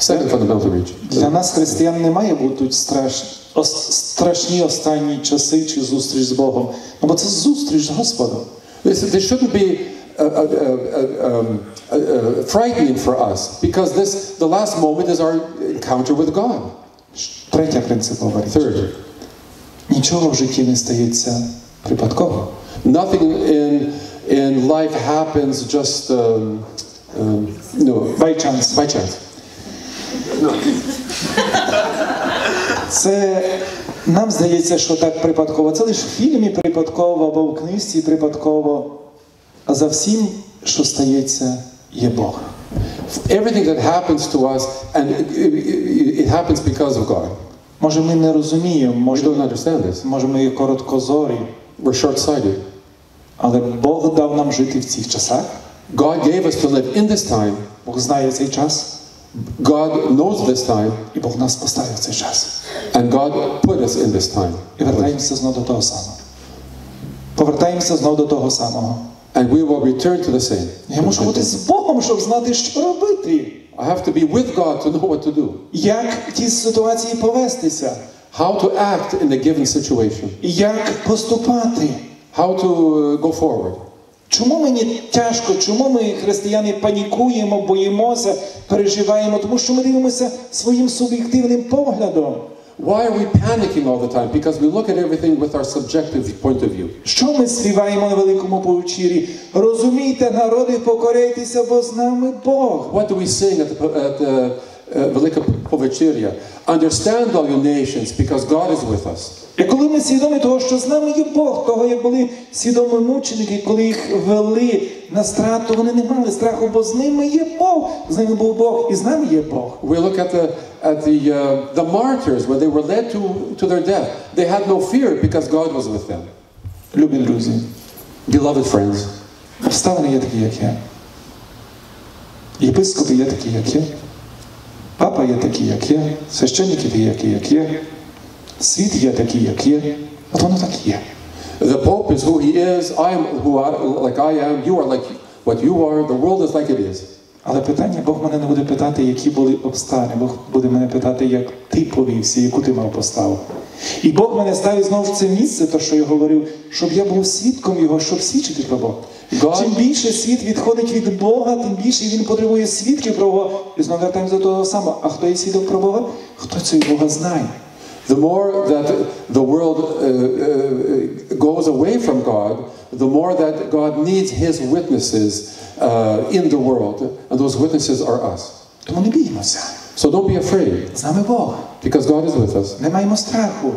Second fundamental rich. Для нас, християн, не має бути страшно. Страшні останні часи чи зустріч з Богом. Ну, бо це зустріч з Господом. This shouldn't be uh, uh, uh, uh, uh, frightening for us, because this, the last moment is our encounter with God. Третя принципова річ. Third. Нічого в житті не стається випадково. Nothing in, in life happens just um, um, no, by chance. By chance. No. Це, нам здається, що так припадково. Це лише в фільмі припадково, або в книжці припадково. А за всім, що стається, є Бог. Everything that happens to us, and it happens because of God. Може, ми не розуміємо, може, we don't understand this. Може, ми короткозорі. We're short-sighted. Але Бог дав нам жити в цих часах. God gave us to live in this time. Бог знає цей час. God knows this time. І Бог нас поставив в цей час. And God put us in this time. І повертаємося знову до того самого. Повертаємося знову до того самого. And we will return to the same. Я мушу бути з Богом, щоб знати, що робити. I have to be with God to know what to do. Як в тій ситуації повестися? How to act in a given situation. Як поступати? How to go forward. Чому мені тяжко? Чому ми, християни, панікуємо, боїмося, переживаємо? Тому що ми дивимося своїм суб'єктивним поглядом. Why are we panicking all the time? Because we look at everything with our subjective point of view. Що ми співаємо на великому повечірі? Розумійте, народи, покоряйтеся, бо з нами Бог. What do we sing at the, at the uh, Велика Повечір'я? Understand all you nations, because God is with us. І коли ми свідомі того, що з нами є Бог, того, як були свідомі мученики, коли їх вели на страх, то вони не мали страху, бо з ними є Бог, з ними був Бог, і з нами є Бог. We look at the at the uh, the martyrs when they were led to to their death. They had no fear because God was with them. Любі друзі, beloved friends, обставини є такі, як я. Єпископи є такі, як я. Папа є такий, як є. Священники є такі, як є. Світ є такий, як є. От воно так є. The Pope is who he is. I am who I, like I am. You are like what you are. The world is like it is. Але питання, Бог мене не буде питати, які були обставини. Бог буде мене питати, як ти повівся, яку ти мав поставу. І Бог мене ставить знову в це місце, то, що я говорив, щоб я був свідком Його, щоб свідчити про Бога. God. Чим більше світ відходить від Бога, тим більше він потребує свідків про Бога. І знову вертаємося до того самого. А хто є свідок про Бога? Хто цього Бога знає? The more that the world uh, uh, goes away from God, the more that God needs His witnesses uh, in the world. And those witnesses are us. Тому не біймося. So don't be afraid. З нами Бог. Because God is with us. Не маємо страху.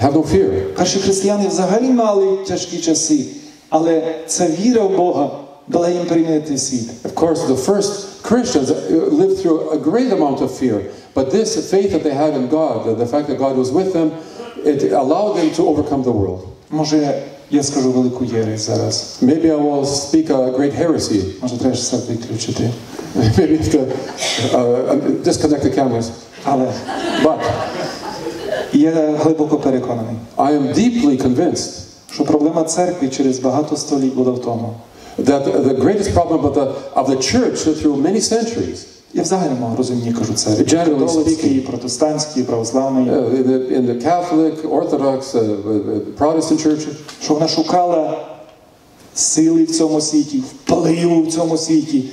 Have no fear. Перші християни взагалі мали тяжкі часи. Але ця віра в Бога дала їм перемінити світ. Of course, the first Christians lived through a great amount of fear, but this faith that they had in God, the fact that God was with them, it allowed them to overcome the world. Може, я скажу велику єресь зараз. Maybe I will speak a great heresy. Може, треба все виключити. Maybe I have to uh, disconnect the cameras. Але, but, я глибоко переконаний. I am deeply convinced. Що проблема церкви через багато століть була в тому. That the greatest problem of the, of the church through many centuries. Я взагалі мав розумні, кажу, церкви. Католицькі, протестантські, православні. In the Catholic, Orthodox, Protestant church. Що вона шукала сили в цьому світі, впливу в цьому світі,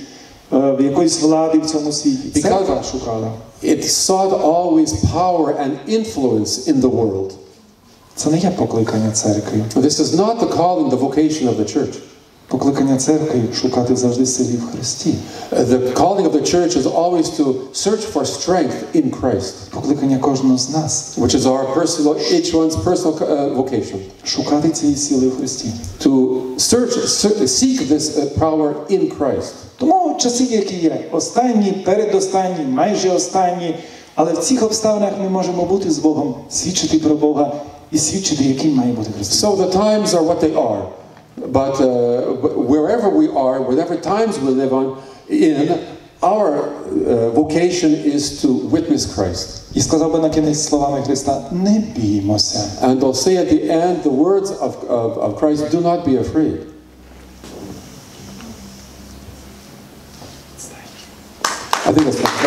якоїсь влади в цьому світі. Церква шукала. It sought always power and influence in the world. Це не є покликання церкви. This is not the calling, the vocation of the church. Покликання церкви шукати завжди сили в Христі. The calling of the church is always to search for strength in Christ. Покликання кожного з нас, which is our personal, each one's personal uh, vocation. Шукати цієї сили в Христі. To search, seek this power in Christ. Тому часи, які є, останні, передостанні, майже останні, але в цих обставинах ми можемо бути з Богом, свідчити про Бога. І свідчити, яким має бути християнин. So the times are what they are. But uh, wherever we are, whatever times we live on, in our uh, vocation is to witness Christ. І сказав би на кінець словами Христа, не біймося. And I'll say at the end the words of, of, of Christ, do not be afraid. I think that's fine.